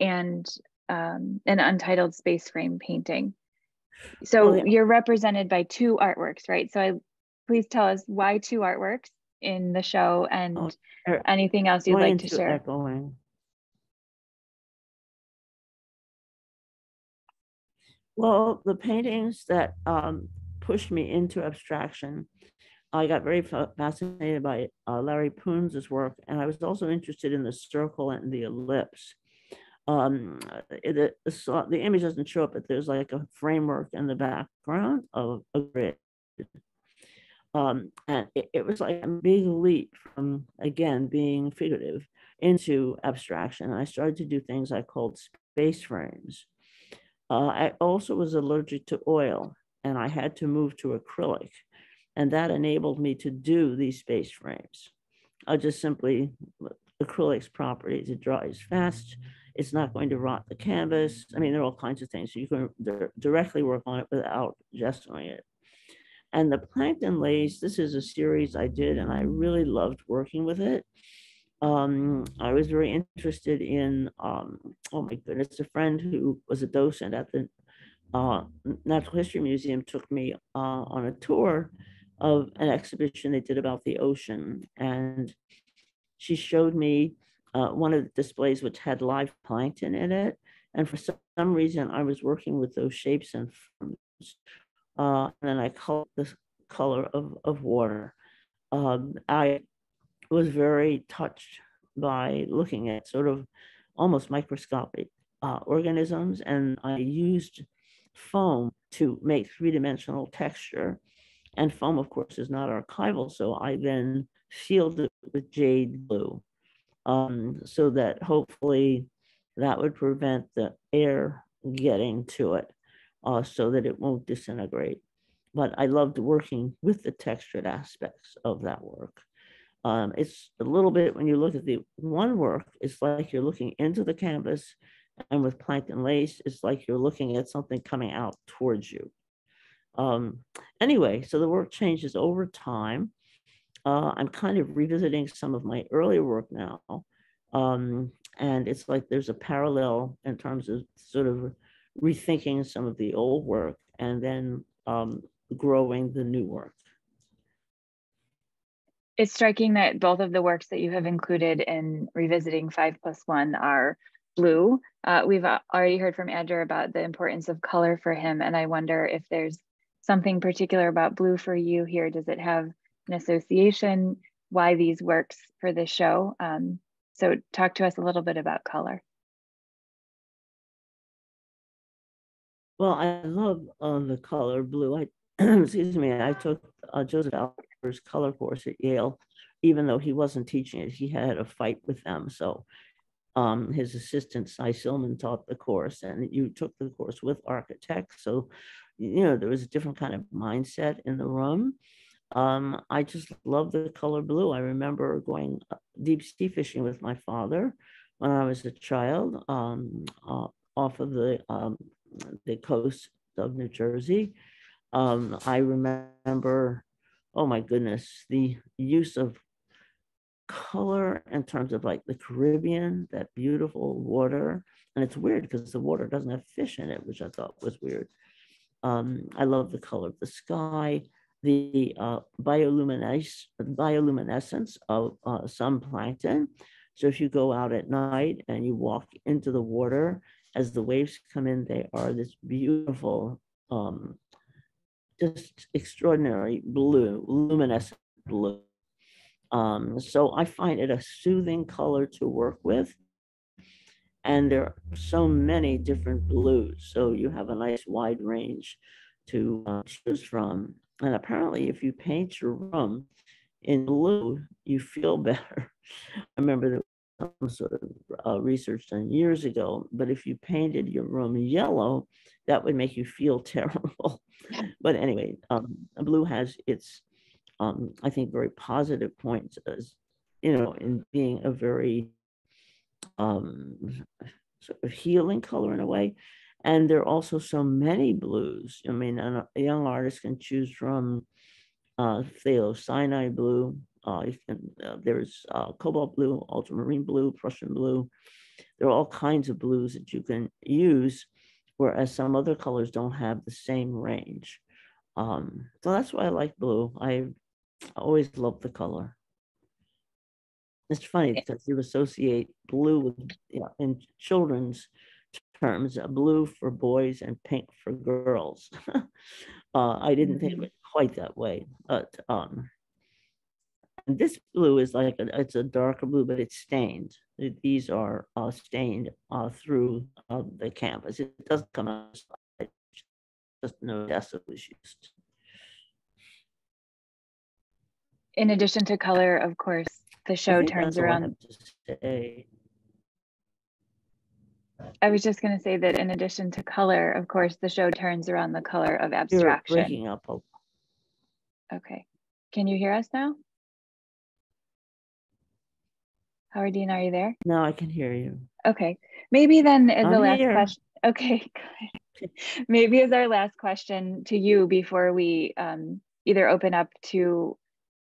and um, an untitled space frame painting. So oh, yeah. You're represented by two artworks, right? So I, please tell us why two artworks in the show and oh, er, anything else you'd like to share. Echoing. Well, the paintings that um, pushed me into abstraction, I got very fascinated by uh, Larry Poons's work, and I was also interested in the circle and the ellipse. Um, it, the, the image doesn't show up, but there's like a framework in the background of a grid. Um, and it, it was like a big leap from, again, being figurative into abstraction. I started to do things I called space frames. Uh, I also was allergic to oil, and I had to move to acrylic, and that enabled me to do these space frames. I just simply, acrylic's properties, it dries fast, it's not going to rot the canvas. I mean, there are all kinds of things. So you can directly work on it without gessoing it. And the Plankton Lace, this is a series I did, and I really loved working with it. Um, I was very interested in, um, oh my goodness, a friend who was a docent at the uh, Natural History Museum took me uh, on a tour of an exhibition they did about the ocean. And she showed me uh, one of the displays which had live plankton in it. And for some reason, I was working with those shapes and forms. Uh, and then I colored the color of, of water. Um, I was very touched by looking at sort of almost microscopic uh, organisms, and I used foam to make three-dimensional texture. And foam, of course, is not archival, so I then sealed it with jade glue um, so that hopefully that would prevent the air getting to it uh, so that it won't disintegrate. But I loved working with the textured aspects of that work. Um, it's a little bit, when you look at the one work, it's like you're looking into the canvas, and with Plankton Lace, it's like you're looking at something coming out towards you. Um, anyway, so the work changes over time. Uh, I'm kind of revisiting some of my earlier work now. Um, and it's like there's a parallel in terms of sort of rethinking some of the old work and then um, growing the new work. It's striking that both of the works that you have included in Revisiting five plus one are blue. Uh, we've already heard from Adger about the importance of color for him, and I wonder if there's something particular about blue for you here. Does it have an association? Why these works for the show? Um, so talk to us a little bit about color. Well, I love uh, the color blue. I excuse me, I took uh, Joseph Albert's color course at Yale, even though he wasn't teaching it, he had a fight with them. So um, his assistant, Cy Silman, taught the course, and you took the course with architects. So, you know, there was a different kind of mindset in the room. Um, I just love the color blue. I remember going deep sea fishing with my father when I was a child um, uh, off of the, um, the coast of New Jersey. Um, I remember, oh my goodness, the use of color in terms of like the Caribbean, that beautiful water. And it's weird because the water doesn't have fish in it, which I thought was weird. Um, I love the color of the sky, the uh, bioluminescence, bioluminescence of uh, some plankton. So if you go out at night and you walk into the water, as the waves come in, they are this beautiful, um, just extraordinary blue, luminescent blue. Um, so I find it a soothing color to work with. And there are so many different blues. So you have a nice wide range to uh, choose from. And apparently if you paint your room in blue, you feel better. I remember some sort of uh, research done years ago, but if you painted your room yellow, that would make you feel terrible. But anyway, um, blue has its, um, I think, very positive points as, you know, in being a very um, sort of healing color in a way. And there are also so many blues. I mean, a young artist can choose from uh, Thio-cyanide blue. Uh, you can, uh, there's uh, cobalt blue, ultramarine blue, Prussian blue. There are all kinds of blues that you can use, whereas some other colors don't have the same range. Um, so that's why I like blue. I always loved the color. It's funny because you associate blue with, you know, in children's terms, uh, blue for boys and pink for girls. uh, I didn't think of it quite that way, but um, and this blue is like, a, it's a darker blue, but it's stained. These are uh, stained uh, through uh, the canvas. It doesn't come outside, just no dust was used. In addition to color, of course, the show turns around. I, say. I was just going to say that in addition to color, of course, the show turns around the color of abstraction. You're breaking up. Okay. Can you hear us now? Howardena, are you there? No, I can hear you. Okay, maybe then as the last question. Okay, good. Maybe as our last question to you before we um, either open up to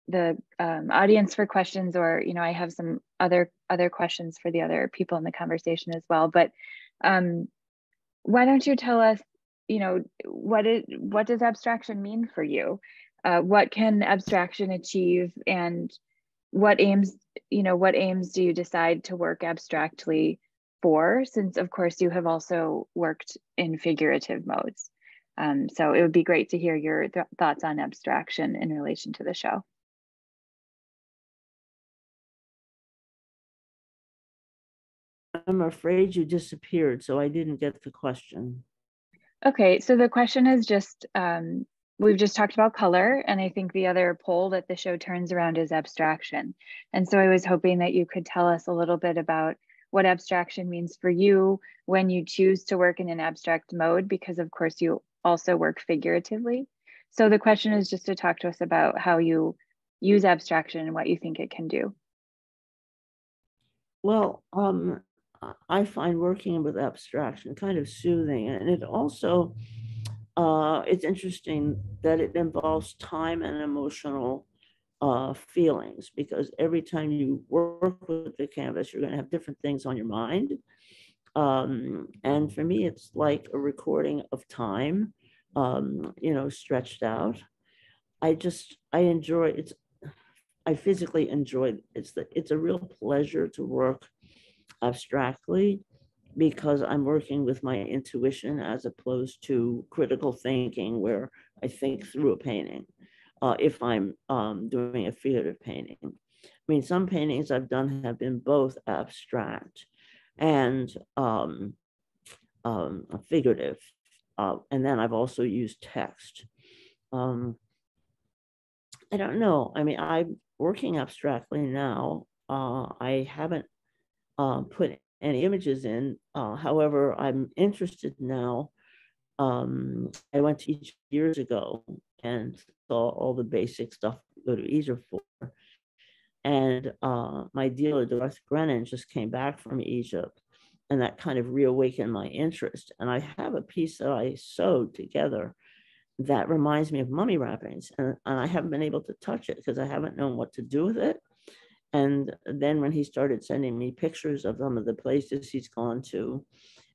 the um, audience for questions, or you know, I have some other other questions for the other people in the conversation as well. But um, why don't you tell us, you know, what it what does abstraction mean for you? Uh, what can abstraction achieve, and what aims, you know, what aims do you decide to work abstractly for? Since, of course, you have also worked in figurative modes. Um, so it would be great to hear your th thoughts on abstraction in relation to the show. I'm afraid you disappeared, so I didn't get the question. Okay, so the question is just, um, we've just talked about color, and I think the other pole that the show turns around is abstraction. And so I was hoping that you could tell us a little bit about what abstraction means for you when you choose to work in an abstract mode, because of course you also work figuratively. So the question is just to talk to us about how you use abstraction and what you think it can do. Well, um, I find working with abstraction kind of soothing, and it also, Uh, it's interesting that it involves time and emotional uh, feelings, because every time you work with the canvas, you're going to have different things on your mind. Um, and for me, it's like a recording of time, um, you know, stretched out. I just, I enjoy it. I physically enjoy it. It's, the, it's a real pleasure to work abstractly, because I'm working with my intuition as opposed to critical thinking, where I think through a painting, uh, if I'm um, doing a figurative painting. I mean, some paintings I've done have been both abstract and um, um, figurative. Uh, and then I've also used text. Um, I don't know. I mean, I'm working abstractly now. Uh, I haven't uh, put any images in. Uh, however, I'm interested now. Um, I went to Egypt years ago and saw all the basic stuff to go to Egypt for. And uh, my dealer, Dorothy Grennan, just came back from Egypt, and that kind of reawakened my interest. And I have a piece that I sewed together that reminds me of mummy wrappings. And, and I haven't been able to touch it because I haven't known what to do with it. And then when he started sending me pictures of some of the places he's gone to,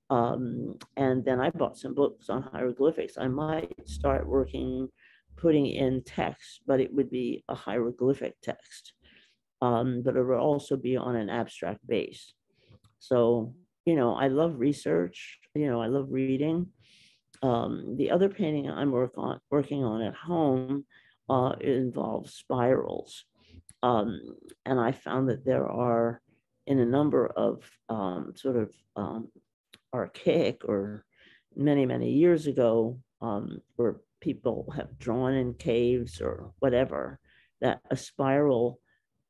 um, and then I bought some books on hieroglyphics, I might start working, putting in text, but it would be a hieroglyphic text. Um, but it would also be on an abstract base. So, you know, I love research, you know, I love reading. Um, the other painting I'm work on, working on at home uh, involves spirals. Um, and I found that there are, in a number of um, sort of um, archaic or many, many years ago, um, where people have drawn in caves or whatever, that a spiral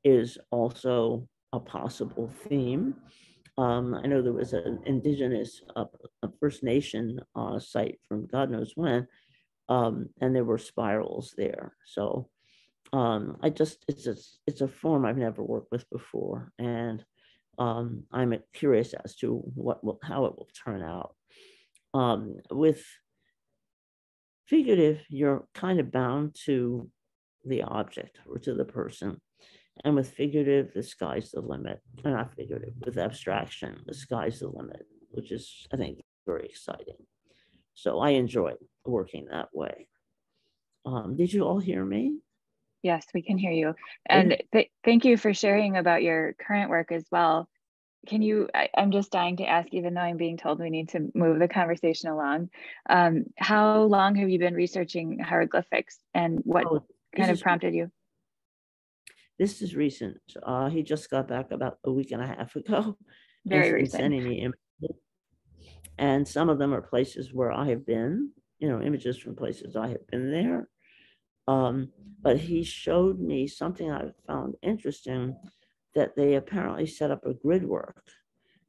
is also a possible theme. Um, I know there was an indigenous uh, a First Nation uh, site from God knows when, um, and there were spirals there. So um, I just, it's a, it's a form I've never worked with before. And um, I'm curious as to what will, how it will turn out. Um, with figurative, you're kind of bound to the object or to the person. And with figurative, the sky's the limit. And not figurative, with abstraction, the sky's the limit, which is, I think, very exciting. So I enjoy working that way. Um, did you all hear me? Yes, we can hear you. And th thank you for sharing about your current work as well. Can you, I, I'm just dying to ask, even though I'm being told we need to move the conversation along, um, how long have you been researching hieroglyphics and what oh, kind of prompted you? This is recent. Uh, he just got back about a week and a half ago. Very recent. Sending me images. And some of them are places where I have been, you know, images from places I have been there. Um, but he showed me something I found interesting, that they apparently set up a grid work.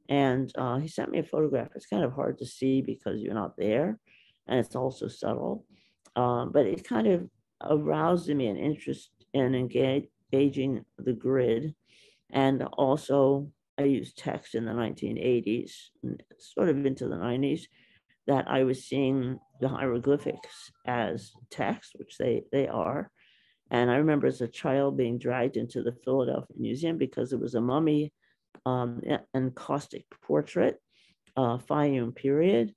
And uh, he sent me a photograph. It's kind of hard to see because you're not there, and it's also subtle. Um, but it kind of aroused in me an interest in engage, engaging the grid. And also I used text in the nineteen eighties, sort of into the nineties, that I was seeing the hieroglyphics as text, which they, they are. And I remember as a child being dragged into the Philadelphia Museum because there was a mummy um, and caustic portrait, uh, Fayum period,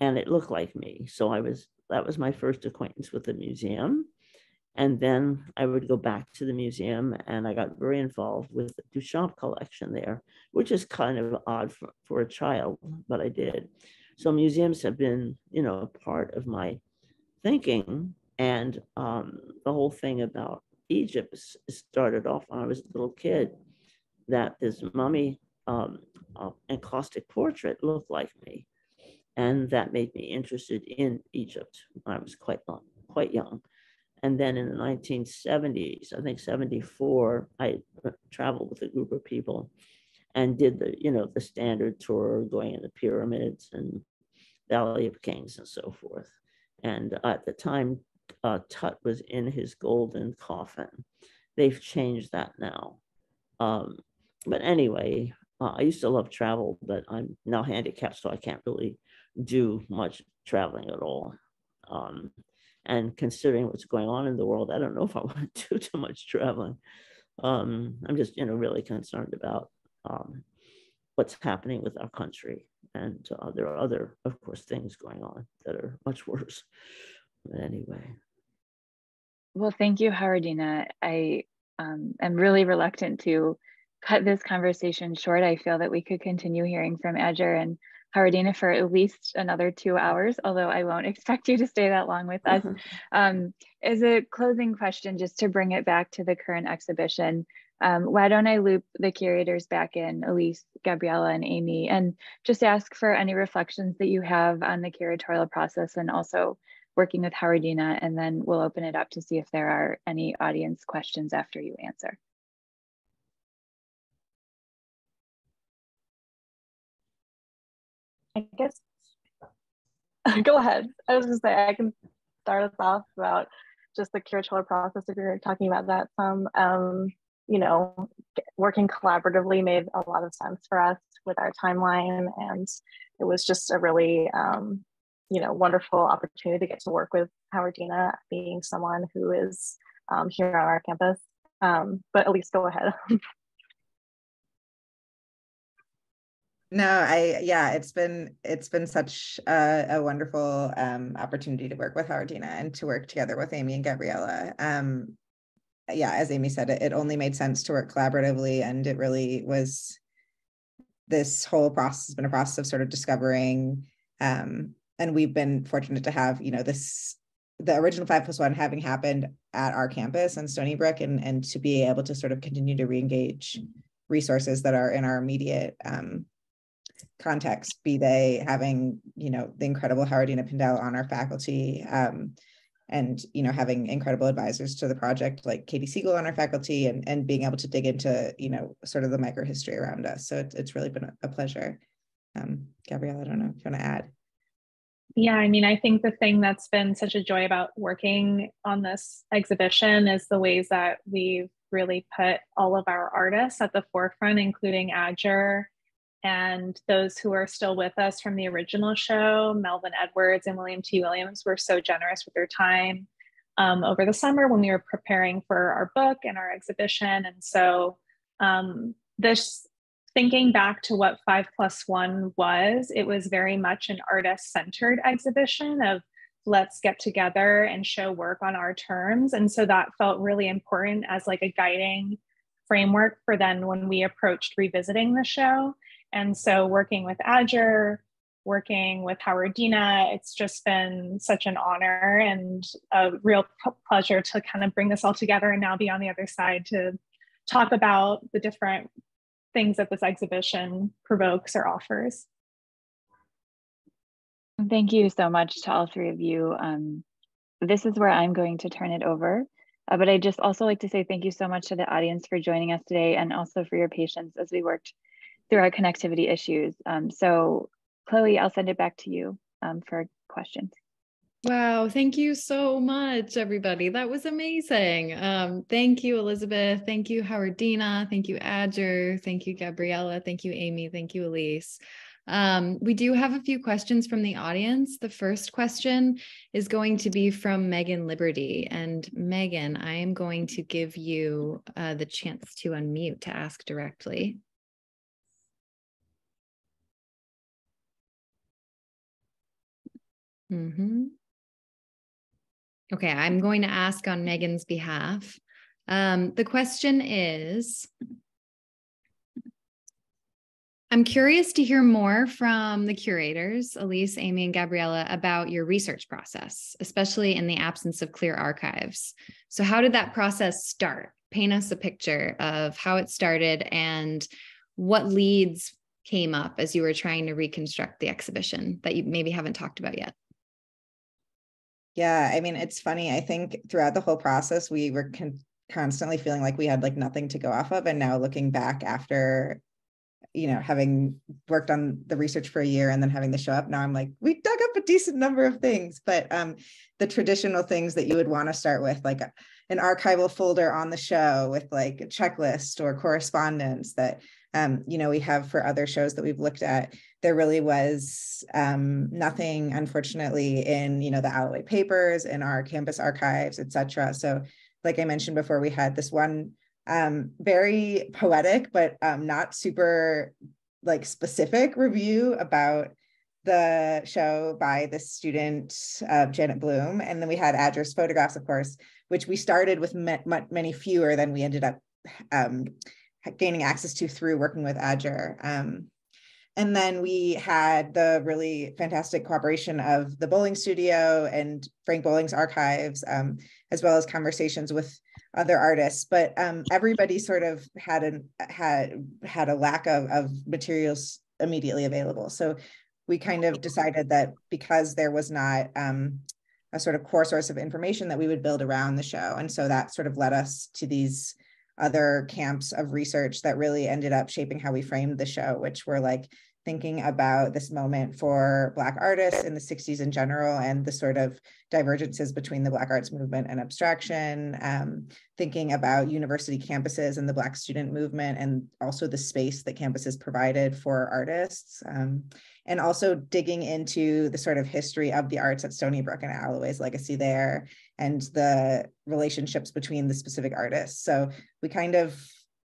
and it looked like me. So I was, that was my first acquaintance with the museum. And then I would go back to the museum, and I got very involved with the Duchamp collection there, which is kind of odd for, for a child, but I did. So museums have been, you know, a part of my thinking. And um, the whole thing about Egypt started off when I was a little kid, that this mummy um, uh, and caustic portrait looked like me. And that made me interested in Egypt when I was quite, long, quite young. And then in the nineteen seventies, I think seventy-four, I traveled with a group of people and did the, you know, the standard tour, going in the pyramids and Valley of Kings and so forth. And at the time, Uh, Tut was in his golden coffin. They've changed that now. Um, but anyway, uh, I used to love travel, but I'm now handicapped, so I can't really do much traveling at all. Um, and considering what's going on in the world, I don't know if I want to do too much traveling. Um, I'm just, you know, really concerned about um, what's happening with our country. And uh, there are other, of course, things going on that are much worse. But anyway. Well, thank you, Howardena. I um, am really reluctant to cut this conversation short. I feel that we could continue hearing from Adger and Howardena for at least another two hours, although I won't expect you to stay that long with us. Mm-hmm. um, as a closing question, just to bring it back to the current exhibition, um, why don't I loop the curators back in, Elise, Gabriella, and Amy, and just ask for any reflections that you have on the curatorial process and also working with Howardena, and then we'll open it up to see if there are any audience questions after you answer. I guess, go ahead. I was just saying, I can start us off about just the curatorial process if you're talking about that some. Um, you know, working collaboratively made a lot of sense for us with our timeline, and it was just a really, um, you know, wonderful opportunity to get to work with Howardena, being someone who is um, here on our campus. Um, but Elise, go ahead. No, I, yeah, it's been, it's been such a, a wonderful um, opportunity to work with Howardena and to work together with Amy and Gabriella. Um, yeah, as Amy said, it, it only made sense to work collaboratively, and it really was, this whole process has been a process of sort of discovering, um, and we've been fortunate to have, you know, this, the original Five Plus One having happened at our campus in Stony Brook, and, and to be able to sort of continue to re-engage resources that are in our immediate um, context, be they having, you know, the incredible Howardena Pindell on our faculty, um, and, you know, having incredible advisors to the project like Katie Siegel on our faculty, and, and being able to dig into, you know, sort of the microhistory around us. So it's, it's really been a pleasure. Um, Gabriella, I don't know if you want to add. Yeah, I mean, I think the thing that's been such a joy about working on this exhibition is the ways that we've really put all of our artists at the forefront, including Adger and those who are still with us from the original show. Melvin Edwards and William T. Williams were so generous with their time um, over the summer when we were preparing for our book and our exhibition. And so um, this, thinking back to what Five Plus One was, it was very much an artist-centered exhibition of let's get together and show work on our terms. And so that felt really important as like a guiding framework for then when we approached revisiting the show. And so working with Adger, working with Howardena, it's just been such an honor and a real pleasure to kind of bring this all together and now be on the other side to talk about the different things that this exhibition provokes or offers. Thank you so much to all three of you. Um, this is where I'm going to turn it over, uh, but I just also like to say thank you so much to the audience for joining us today, and also for your patience as we worked through our connectivity issues. Um, so Chloe, I'll send it back to you um, for questions. Wow, thank you so much, everybody. That was amazing. Um, thank you, Elizabeth. Thank you, Howardena. Thank you, Adger. Thank you, Gabriella. Thank you, Amy. Thank you, Elise. Um, we do have a few questions from the audience. The first question is going to be from Megan Liberty. And Megan, I am going to give you uh, the chance to unmute to ask directly. Mm-hmm. Okay, I'm going to ask on Megan's behalf. Um, the question is, I'm curious to hear more from the curators, Elise, Amy, and Gabriella, about your research process, especially in the absence of clear archives. So how did that process start? Paint us a picture of how it started and what leads came up as you were trying to reconstruct the exhibition that you maybe haven't talked about yet. Yeah, I mean, it's funny. I think throughout the whole process, we were con constantly feeling like we had like nothing to go off of. And now looking back after, you know, having worked on the research for a year and then having the show up, now I'm like, we dug up a decent number of things. But um, the traditional things that you would want to start with, like a, an archival folder on the show with like a checklist or correspondence that, um, you know, we have for other shows that we've looked at. There really was um, nothing, unfortunately, in, you know, the Alloway papers, in our campus archives, et cetera. So like I mentioned before, we had this one um, very poetic, but um, not super like specific review about the show by this student, uh, Janet Bloom. And then we had Adger's photographs, of course, which we started with many fewer than we ended up um, gaining access to through working with Adger. Um, And then we had the really fantastic cooperation of the Bowling Studio and Frank Bowling's archives, um, as well as conversations with other artists. But um, everybody sort of had an had had a lack of, of materials immediately available. So we kind of decided that because there was not um, a sort of core source of information, that we would build around the show. And so that sort of led us to these other camps of research that really ended up shaping how we framed the show, which were like thinking about this moment for Black artists in the sixties in general, and the sort of divergences between the Black arts movement and abstraction, um, thinking about university campuses and the Black student movement, and also the space that campuses provided for artists, um, and also digging into the sort of history of the arts at Stony Brook and Alloway's legacy there, and the relationships between the specific artists. So we kind of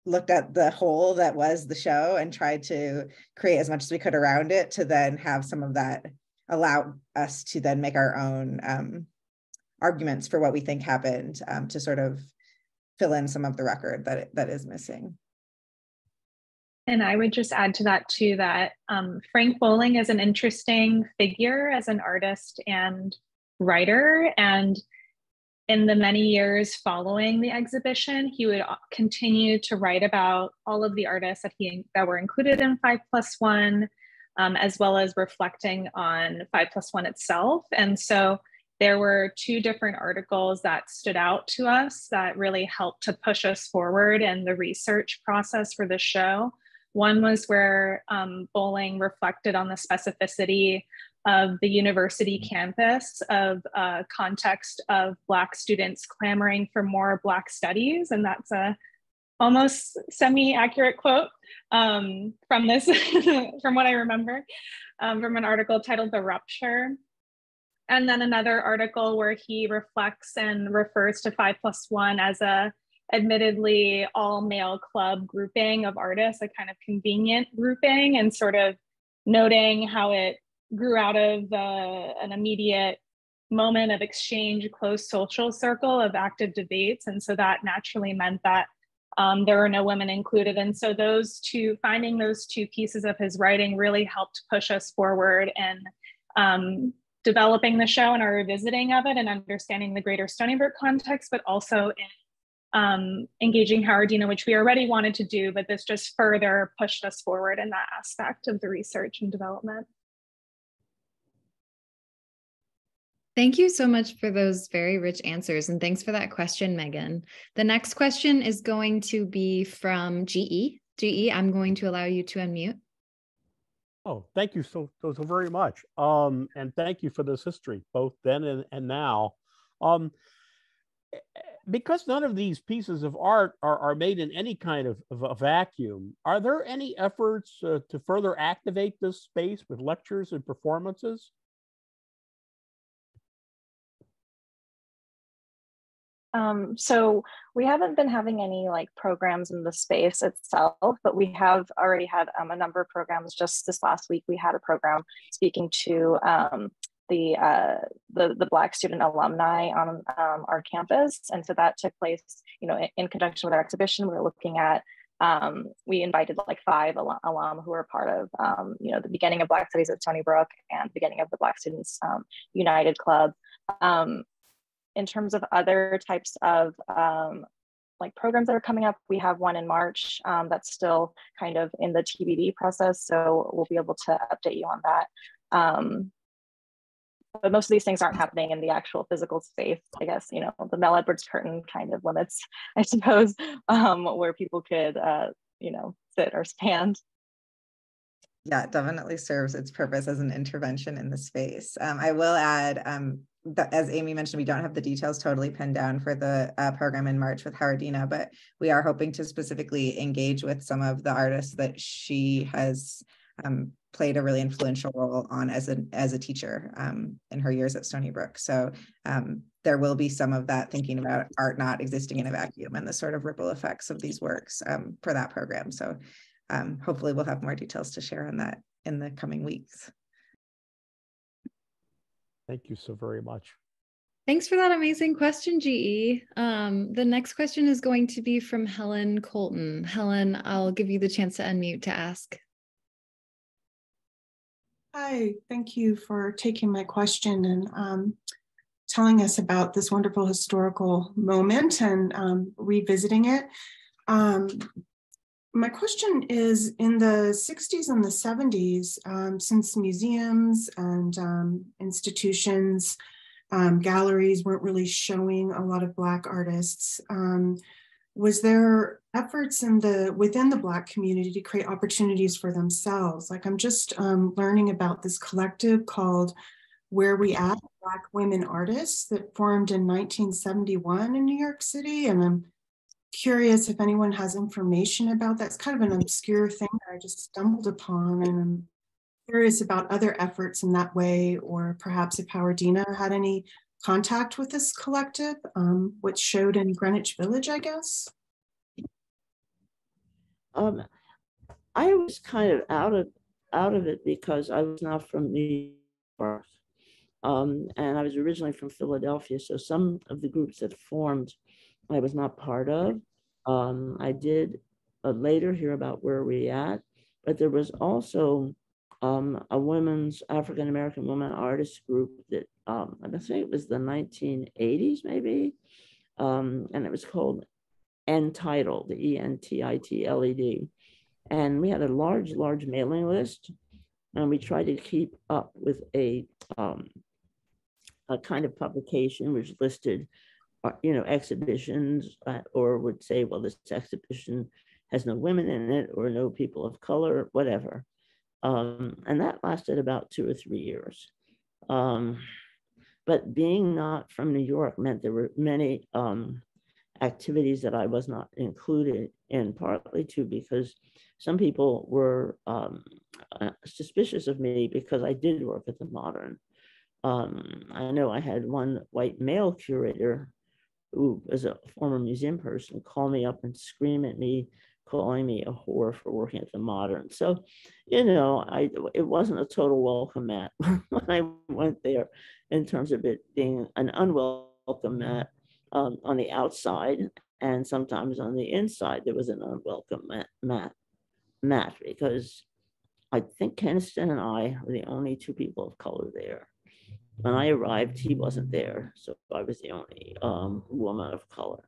looked at the whole that was the show and tried to create as much as we could around it to then have some of that allow us to then make our own um, arguments for what we think happened, um, to sort of fill in some of the record that, that is missing. And I would just add to that too, that um, Frank Bowling is an interesting figure as an artist and writer, and in the many years following the exhibition, he would continue to write about all of the artists that he that were included in Five Plus One, um, as well as reflecting on Five Plus One itself. And so there were two different articles that stood out to us that really helped to push us forward in the research process for the show. One was where um, Bowling reflected on the specificity of the university campus, of uh, context of Black students clamoring for more Black studies. And that's a almost semi-accurate quote um, from this, from what I remember, um, from an article titled The Rupture. And then another article where he reflects and refers to Five Plus One as a admittedly all-male club grouping of artists, a kind of convenient grouping, and sort of noting how it grew out of uh, an immediate moment of exchange, close social circle of active debates. And so that naturally meant that um, there were no women included. And so those two, finding those two pieces of his writing really helped push us forward in um, developing the show and our revisiting of it and understanding the greater Stony Brook context, but also in um, engaging Howardena, which we already wanted to do, but this just further pushed us forward in that aspect of the research and development. Thank you so much for those very rich answers, and thanks for that question, Megan. The next question is going to be from G E. G E, I'm going to allow you to unmute. Oh, thank you so, so, so very much. Um, and thank you for this history, both then and, and now. Um, because none of these pieces of art are, are made in any kind of, of a vacuum, are there any efforts uh, to further activate this space with lectures and performances? Um, so we haven't been having any like programs in the space itself, but we have already had um, a number of programs. Just this last week, we had a program speaking to um, the, uh, the the Black student alumni on um, our campus, and so that took place, you know, in, in conjunction with our exhibition. We were looking at um, we invited like five alum, alum who were part of um, you know the beginning of Black Studies at Stony Brook and the beginning of the Black Students um, United Club. Um, In terms of other types of um, like programs that are coming up, we have one in March um, that's still kind of in the T B D process, so we'll be able to update you on that. Um, but most of these things aren't happening in the actual physical space. I guess, you know, the Mel Edwards curtain kind of limits, I suppose, um, where people could, uh, you know, sit or stand. Yeah, it definitely serves its purpose as an intervention in the space. Um, I will add, um, The, as Amy mentioned, we don't have the details totally pinned down for the uh, program in March with Howardena, but we are hoping to specifically engage with some of the artists that she has um, played a really influential role on as a, as a teacher um, in her years at Stony Brook. So um, there will be some of that thinking about art not existing in a vacuum and the sort of ripple effects of these works um, for that program. So um, hopefully we'll have more details to share on that in the coming weeks. Thank you so very much. Thanks for that amazing question, G E. Um, the next question is going to be from Helen Colton. Helen, I'll give you the chance to unmute to ask. Hi, thank you for taking my question and um, telling us about this wonderful historical moment and um, revisiting it. Um, My question is, in the sixties and the seventies, um, since museums and um, institutions, um, galleries weren't really showing a lot of Black artists, um, was there efforts in the within the Black community to create opportunities for themselves? Like, I'm just um, learning about this collective called Where We At, Black Women Artists, that formed in nineteen seventy-one in New York City, and I'm curious if anyone has information about that. It's kind of an obscure thing that I just stumbled upon, and I'm curious about other efforts in that way, or perhaps if Howardena had any contact with this collective, um, which showed in Greenwich Village, I guess. Um, I was kind of out of out of it because I was not from New York, um, and I was originally from Philadelphia. So some of the groups that formed, I was not part of. Um, I did uh, later hear about Where We At, but there was also um, a women's, African-American women artist group that, um, I think it was the nineteen eighties maybe, um, and it was called Entitled, E N T I T L E D. And we had a large, large mailing list, and we tried to keep up with a, um, a kind of publication which listed, uh, you know, exhibitions, uh, or would say, well, this exhibition has no women in it or no people of color, whatever. Um, and that lasted about two or three years. Um, but being not from New York meant there were many um, activities that I was not included in, partly too because some people were um, uh, suspicious of me because I did work at the Modern. Um, I know I had one white male curator who was a former museum person call me up and scream at me, calling me a whore for working at the Modern. So, you know, I it wasn't a total welcome mat when I went there in terms of it being an unwelcome mat um, on the outside, and sometimes on the inside there was an unwelcome mat, mat, mat because I think Keniston and I were the only two people of color there. When I arrived, he wasn't there, so I was the only um, woman of color.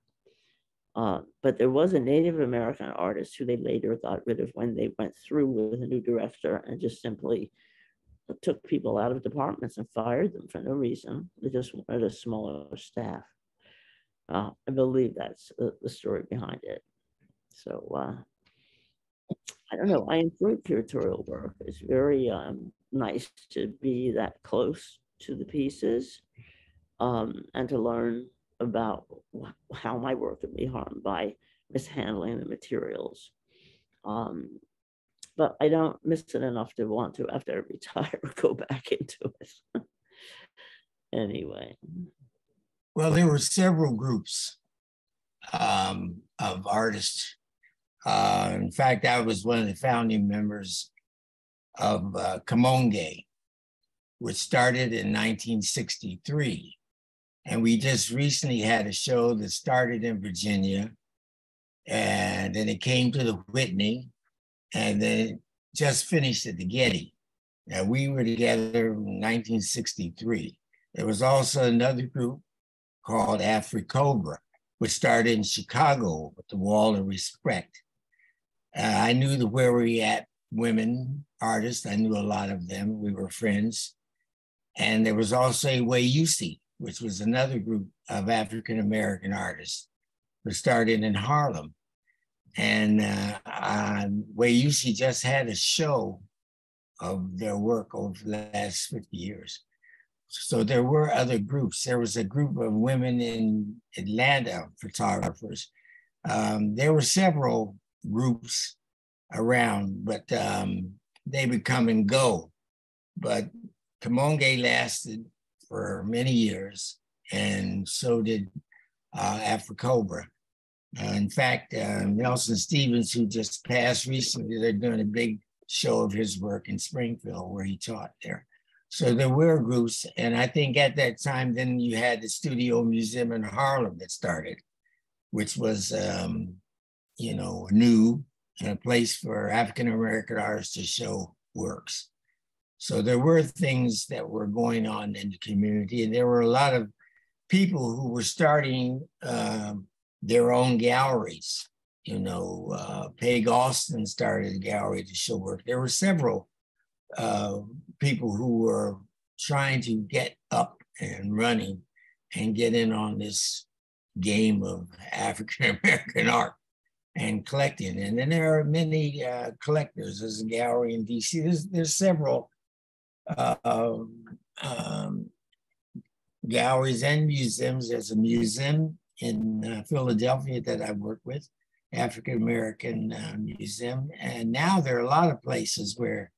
Uh, but there was a Native American artist who they later got rid of when they went through with a new director and just simply took people out of departments and fired them for no reason. They just wanted a smaller staff. Uh, I believe that's the, the story behind it. So uh, I don't know. I enjoy curatorial work. It's very um, nice to be that close to the pieces um, and to learn about how my work could be harmed by mishandling the materials. Um, but I don't miss it enough to want to, after I retire, go back into it. Anyway. Well, there were several groups um, of artists. Uh, in fact, I was one of the founding members of uh, Kamonge, which started in nineteen sixty-three. And we just recently had a show that started in Virginia, and then it came to the Whitney, and then it just finished at the Getty. And we were together in nineteen sixty-three. There was also another group called Afri-Cobra, which started in Chicago with the Wall of Respect. Uh, I knew the Where We At women artists. I knew a lot of them. We were friends. And there was also a Wayusi, which was another group of African-American artists who started in Harlem. And uh, uh, Wayusi just had a show of their work over the last fifty years. So there were other groups. There was a group of women in Atlanta, photographers. Um, there were several groups around, but um, they would come and go. But Kamonge lasted for many years, and so did uh, Afri-Cobra. Uh, in fact, uh, Nelson Stevens, who just passed recently, they're doing a big show of his work in Springfield where he taught there. So there were groups, and I think at that time, then you had the Studio Museum in Harlem that started, which was, um, you know, new and a place for African-American artists to show works. So there were things that were going on in the community, and there were a lot of people who were starting uh, their own galleries. You know, uh, Peg Austin started a gallery to show work. There were several uh, people who were trying to get up and running and get in on this game of African-American art and collecting. And then there are many uh, collectors. There's a gallery in D C. There's, there's several Uh, um, um, galleries and museums. There's a museum in uh, Philadelphia that I work with, African American uh, Museum. And now there are a lot of places where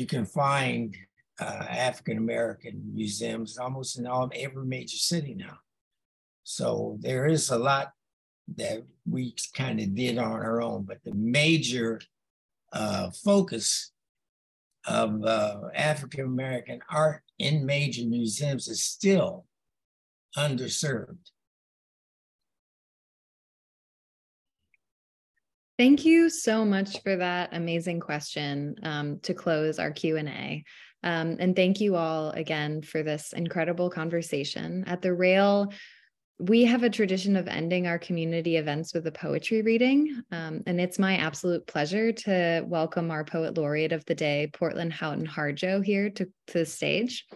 you can find uh, African American museums almost in all every major city now. So there is a lot that we kind of did on our own, but the major uh, focus of uh, African-American art in major museums is still underserved. Thank you so much for that amazing question um, to close our Q and A. Um, and thank you all again for this incredible conversation. At the Rail, we have a tradition of ending our community events with a poetry reading, um, and it's my absolute pleasure to welcome our Poet Laureate of the day, Portland Houghton Harjo, here to, to the stage.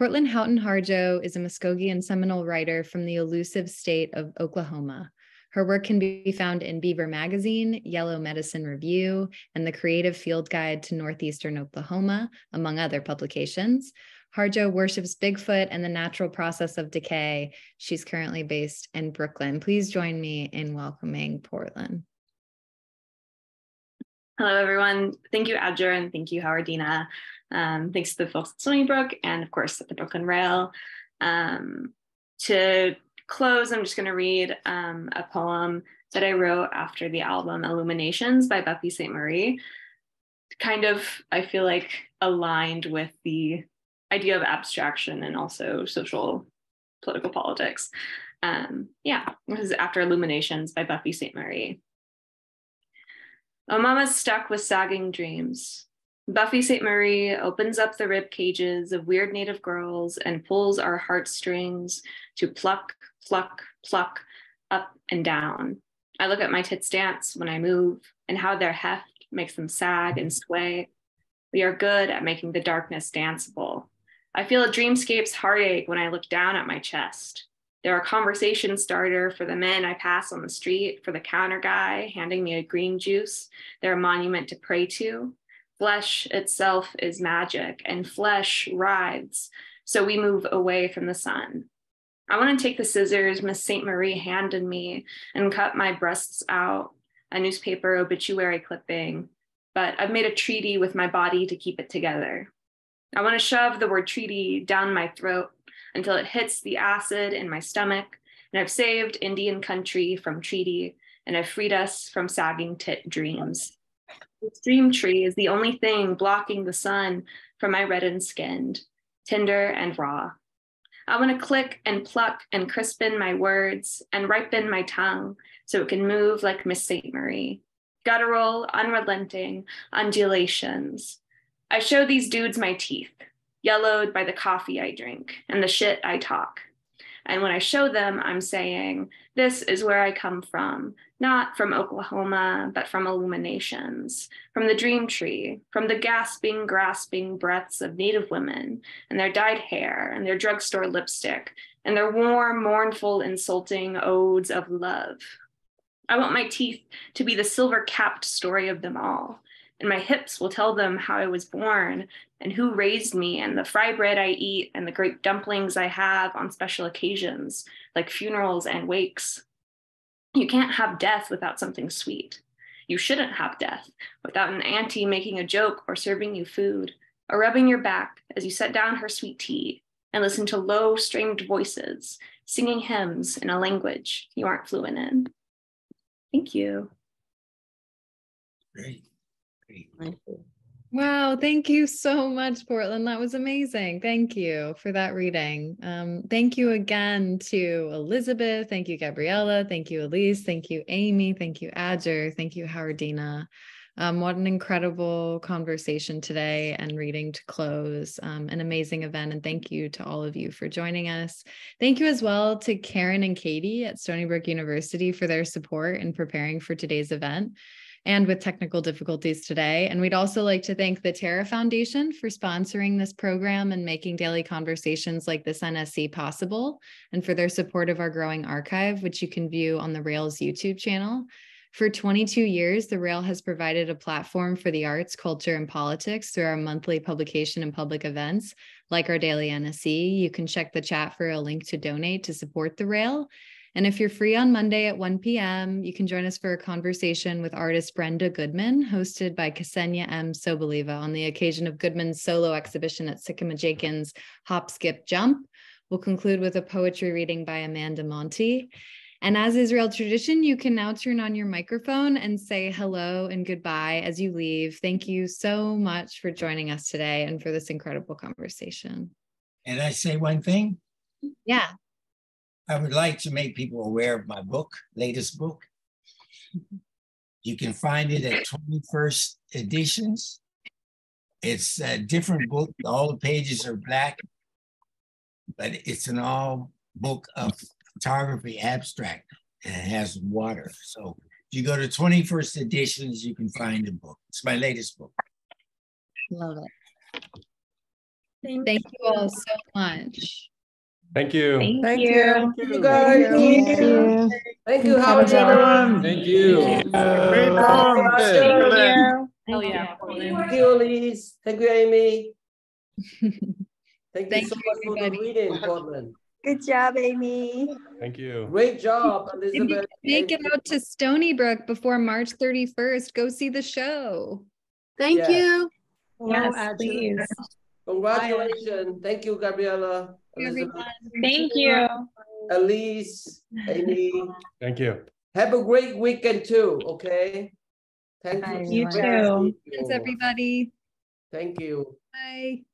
Portland Houghton Harjo is a Muskogean Seminole writer from the elusive state of Oklahoma. Her work can be found in Beaver Magazine, Yellow Medicine Review, and the Creative Field Guide to Northeastern Oklahoma, among other publications. Harjo worships Bigfoot and the natural process of decay. She's currently based in Brooklyn. Please join me in welcoming Portland. Hello, everyone. Thank you, Adger, and thank you, Howardena. Um, thanks to the folks at Stony Brook and, of course, at the Brooklyn Rail. Um, to close, I'm just going to read um, a poem that I wrote after the album Illuminations by Buffy Sainte Marie. Kind of, I feel like, aligned with the idea of abstraction and also social political politics. Um, yeah, this is after Illuminations by Buffy Sainte Marie. Oh, Mama's stuck with sagging dreams. Buffy Sainte Marie opens up the rib cages of weird native girls and pulls our heartstrings to pluck, pluck, pluck, up and down. I look at my tits dance when I move and how their heft makes them sag and sway. We are good at making the darkness danceable. I feel a dreamscape's heartache when I look down at my chest. There are conversation starter for the men I pass on the street, for the counter guy handing me a green juice. They're a monument to pray to. Flesh itself is magic and flesh writhes, so we move away from the sun. I want to take the scissors Miss Sainte Marie handed me and cut my breasts out, a newspaper obituary clipping, but I've made a treaty with my body to keep it together. I want to shove the word treaty down my throat until it hits the acid in my stomach, and I've saved Indian country from treaty, and I've freed us from sagging tit dreams. This dream tree is the only thing blocking the sun from my reddened skin, tender and raw. I want to click and pluck and crispen my words and ripen my tongue so it can move like Miss Sainte Marie. Guttural, unrelenting undulations. I show these dudes my teeth, yellowed by the coffee I drink and the shit I talk. And when I show them, I'm saying, this is where I come from, not from Oklahoma, but from illuminations, from the dream tree, from the gasping, grasping breaths of Native women and their dyed hair and their drugstore lipstick and their warm, mournful, insulting odes of love. I want my teeth to be the silver-capped story of them all, and my hips will tell them how I was born and who raised me and the fry bread I eat and the great dumplings I have on special occasions, like funerals and wakes. You can't have death without something sweet. You shouldn't have death without an auntie making a joke or serving you food or rubbing your back as you set down her sweet tea and listen to low stringed voices singing hymns in a language you aren't fluent in. Thank you. Great. Wow, thank you so much, Portland. That was amazing. Thank you for that reading. Um, thank you again to Elizabeth. Thank you, Gabriella. Thank you, Elise. Thank you, Amy. Thank you, Adger. Thank you, Howardena. Um, what an incredible conversation today and reading to close, um, an amazing event. And thank you to all of you for joining us. Thank you as well to Karen and Katie at Stony Brook University for their support in preparing for today's event and with technical difficulties today. And we'd also like to thank the Terra Foundation for sponsoring this program and making daily conversations like this N S C possible, and for their support of our growing archive, which you can view on the Rail's YouTube channel. For twenty-two years, the Rail has provided a platform for the arts, culture, and politics through our monthly publication and public events, like our daily N S C. You can check the chat for a link to donate to support the Rail. And if you're free on Monday at one p m, you can join us for a conversation with artist Brenda Goodman, hosted by Ksenia M. Soboliva on the occasion of Goodman's solo exhibition at Sickema-Jakins Hop, Skip, Jump. We'll conclude with a poetry reading by Amanda Monti. And as is Rail tradition, you can now turn on your microphone and say hello and goodbye as you leave. Thank you so much for joining us today and for this incredible conversation. Can I say one thing? Yeah. I would like to make people aware of my book, latest book. You can find it at twenty-first editions. It's a different book. All the pages are black, but it's an all book of photography abstract, and it has water. So if you go to twenty-first editions, you can find the book. It's my latest book. Love it. Thank, Thank you all so much. Thank you. Thank, Thank you. you. Thank you, guys. Thank you. Thank you, Howard, everyone. Thank you. Thank you. Thank you, Elise. Thank you, Amy. Thank you so much for the reading, Portland. Good job, Amy. Thank you. Great job, Elizabeth. Make it out to Stony Brook before March thirty-first. Go see the show. Thank yes. you. Yes, wow, please. Congratulations. Bye. Thank you, Gabriella. Elizabeth. Thank you. Elise, Amy. Thank you. Have a great weekend too, okay? Thank Bye. you. You too. Thanks, everybody. Thank you. Bye.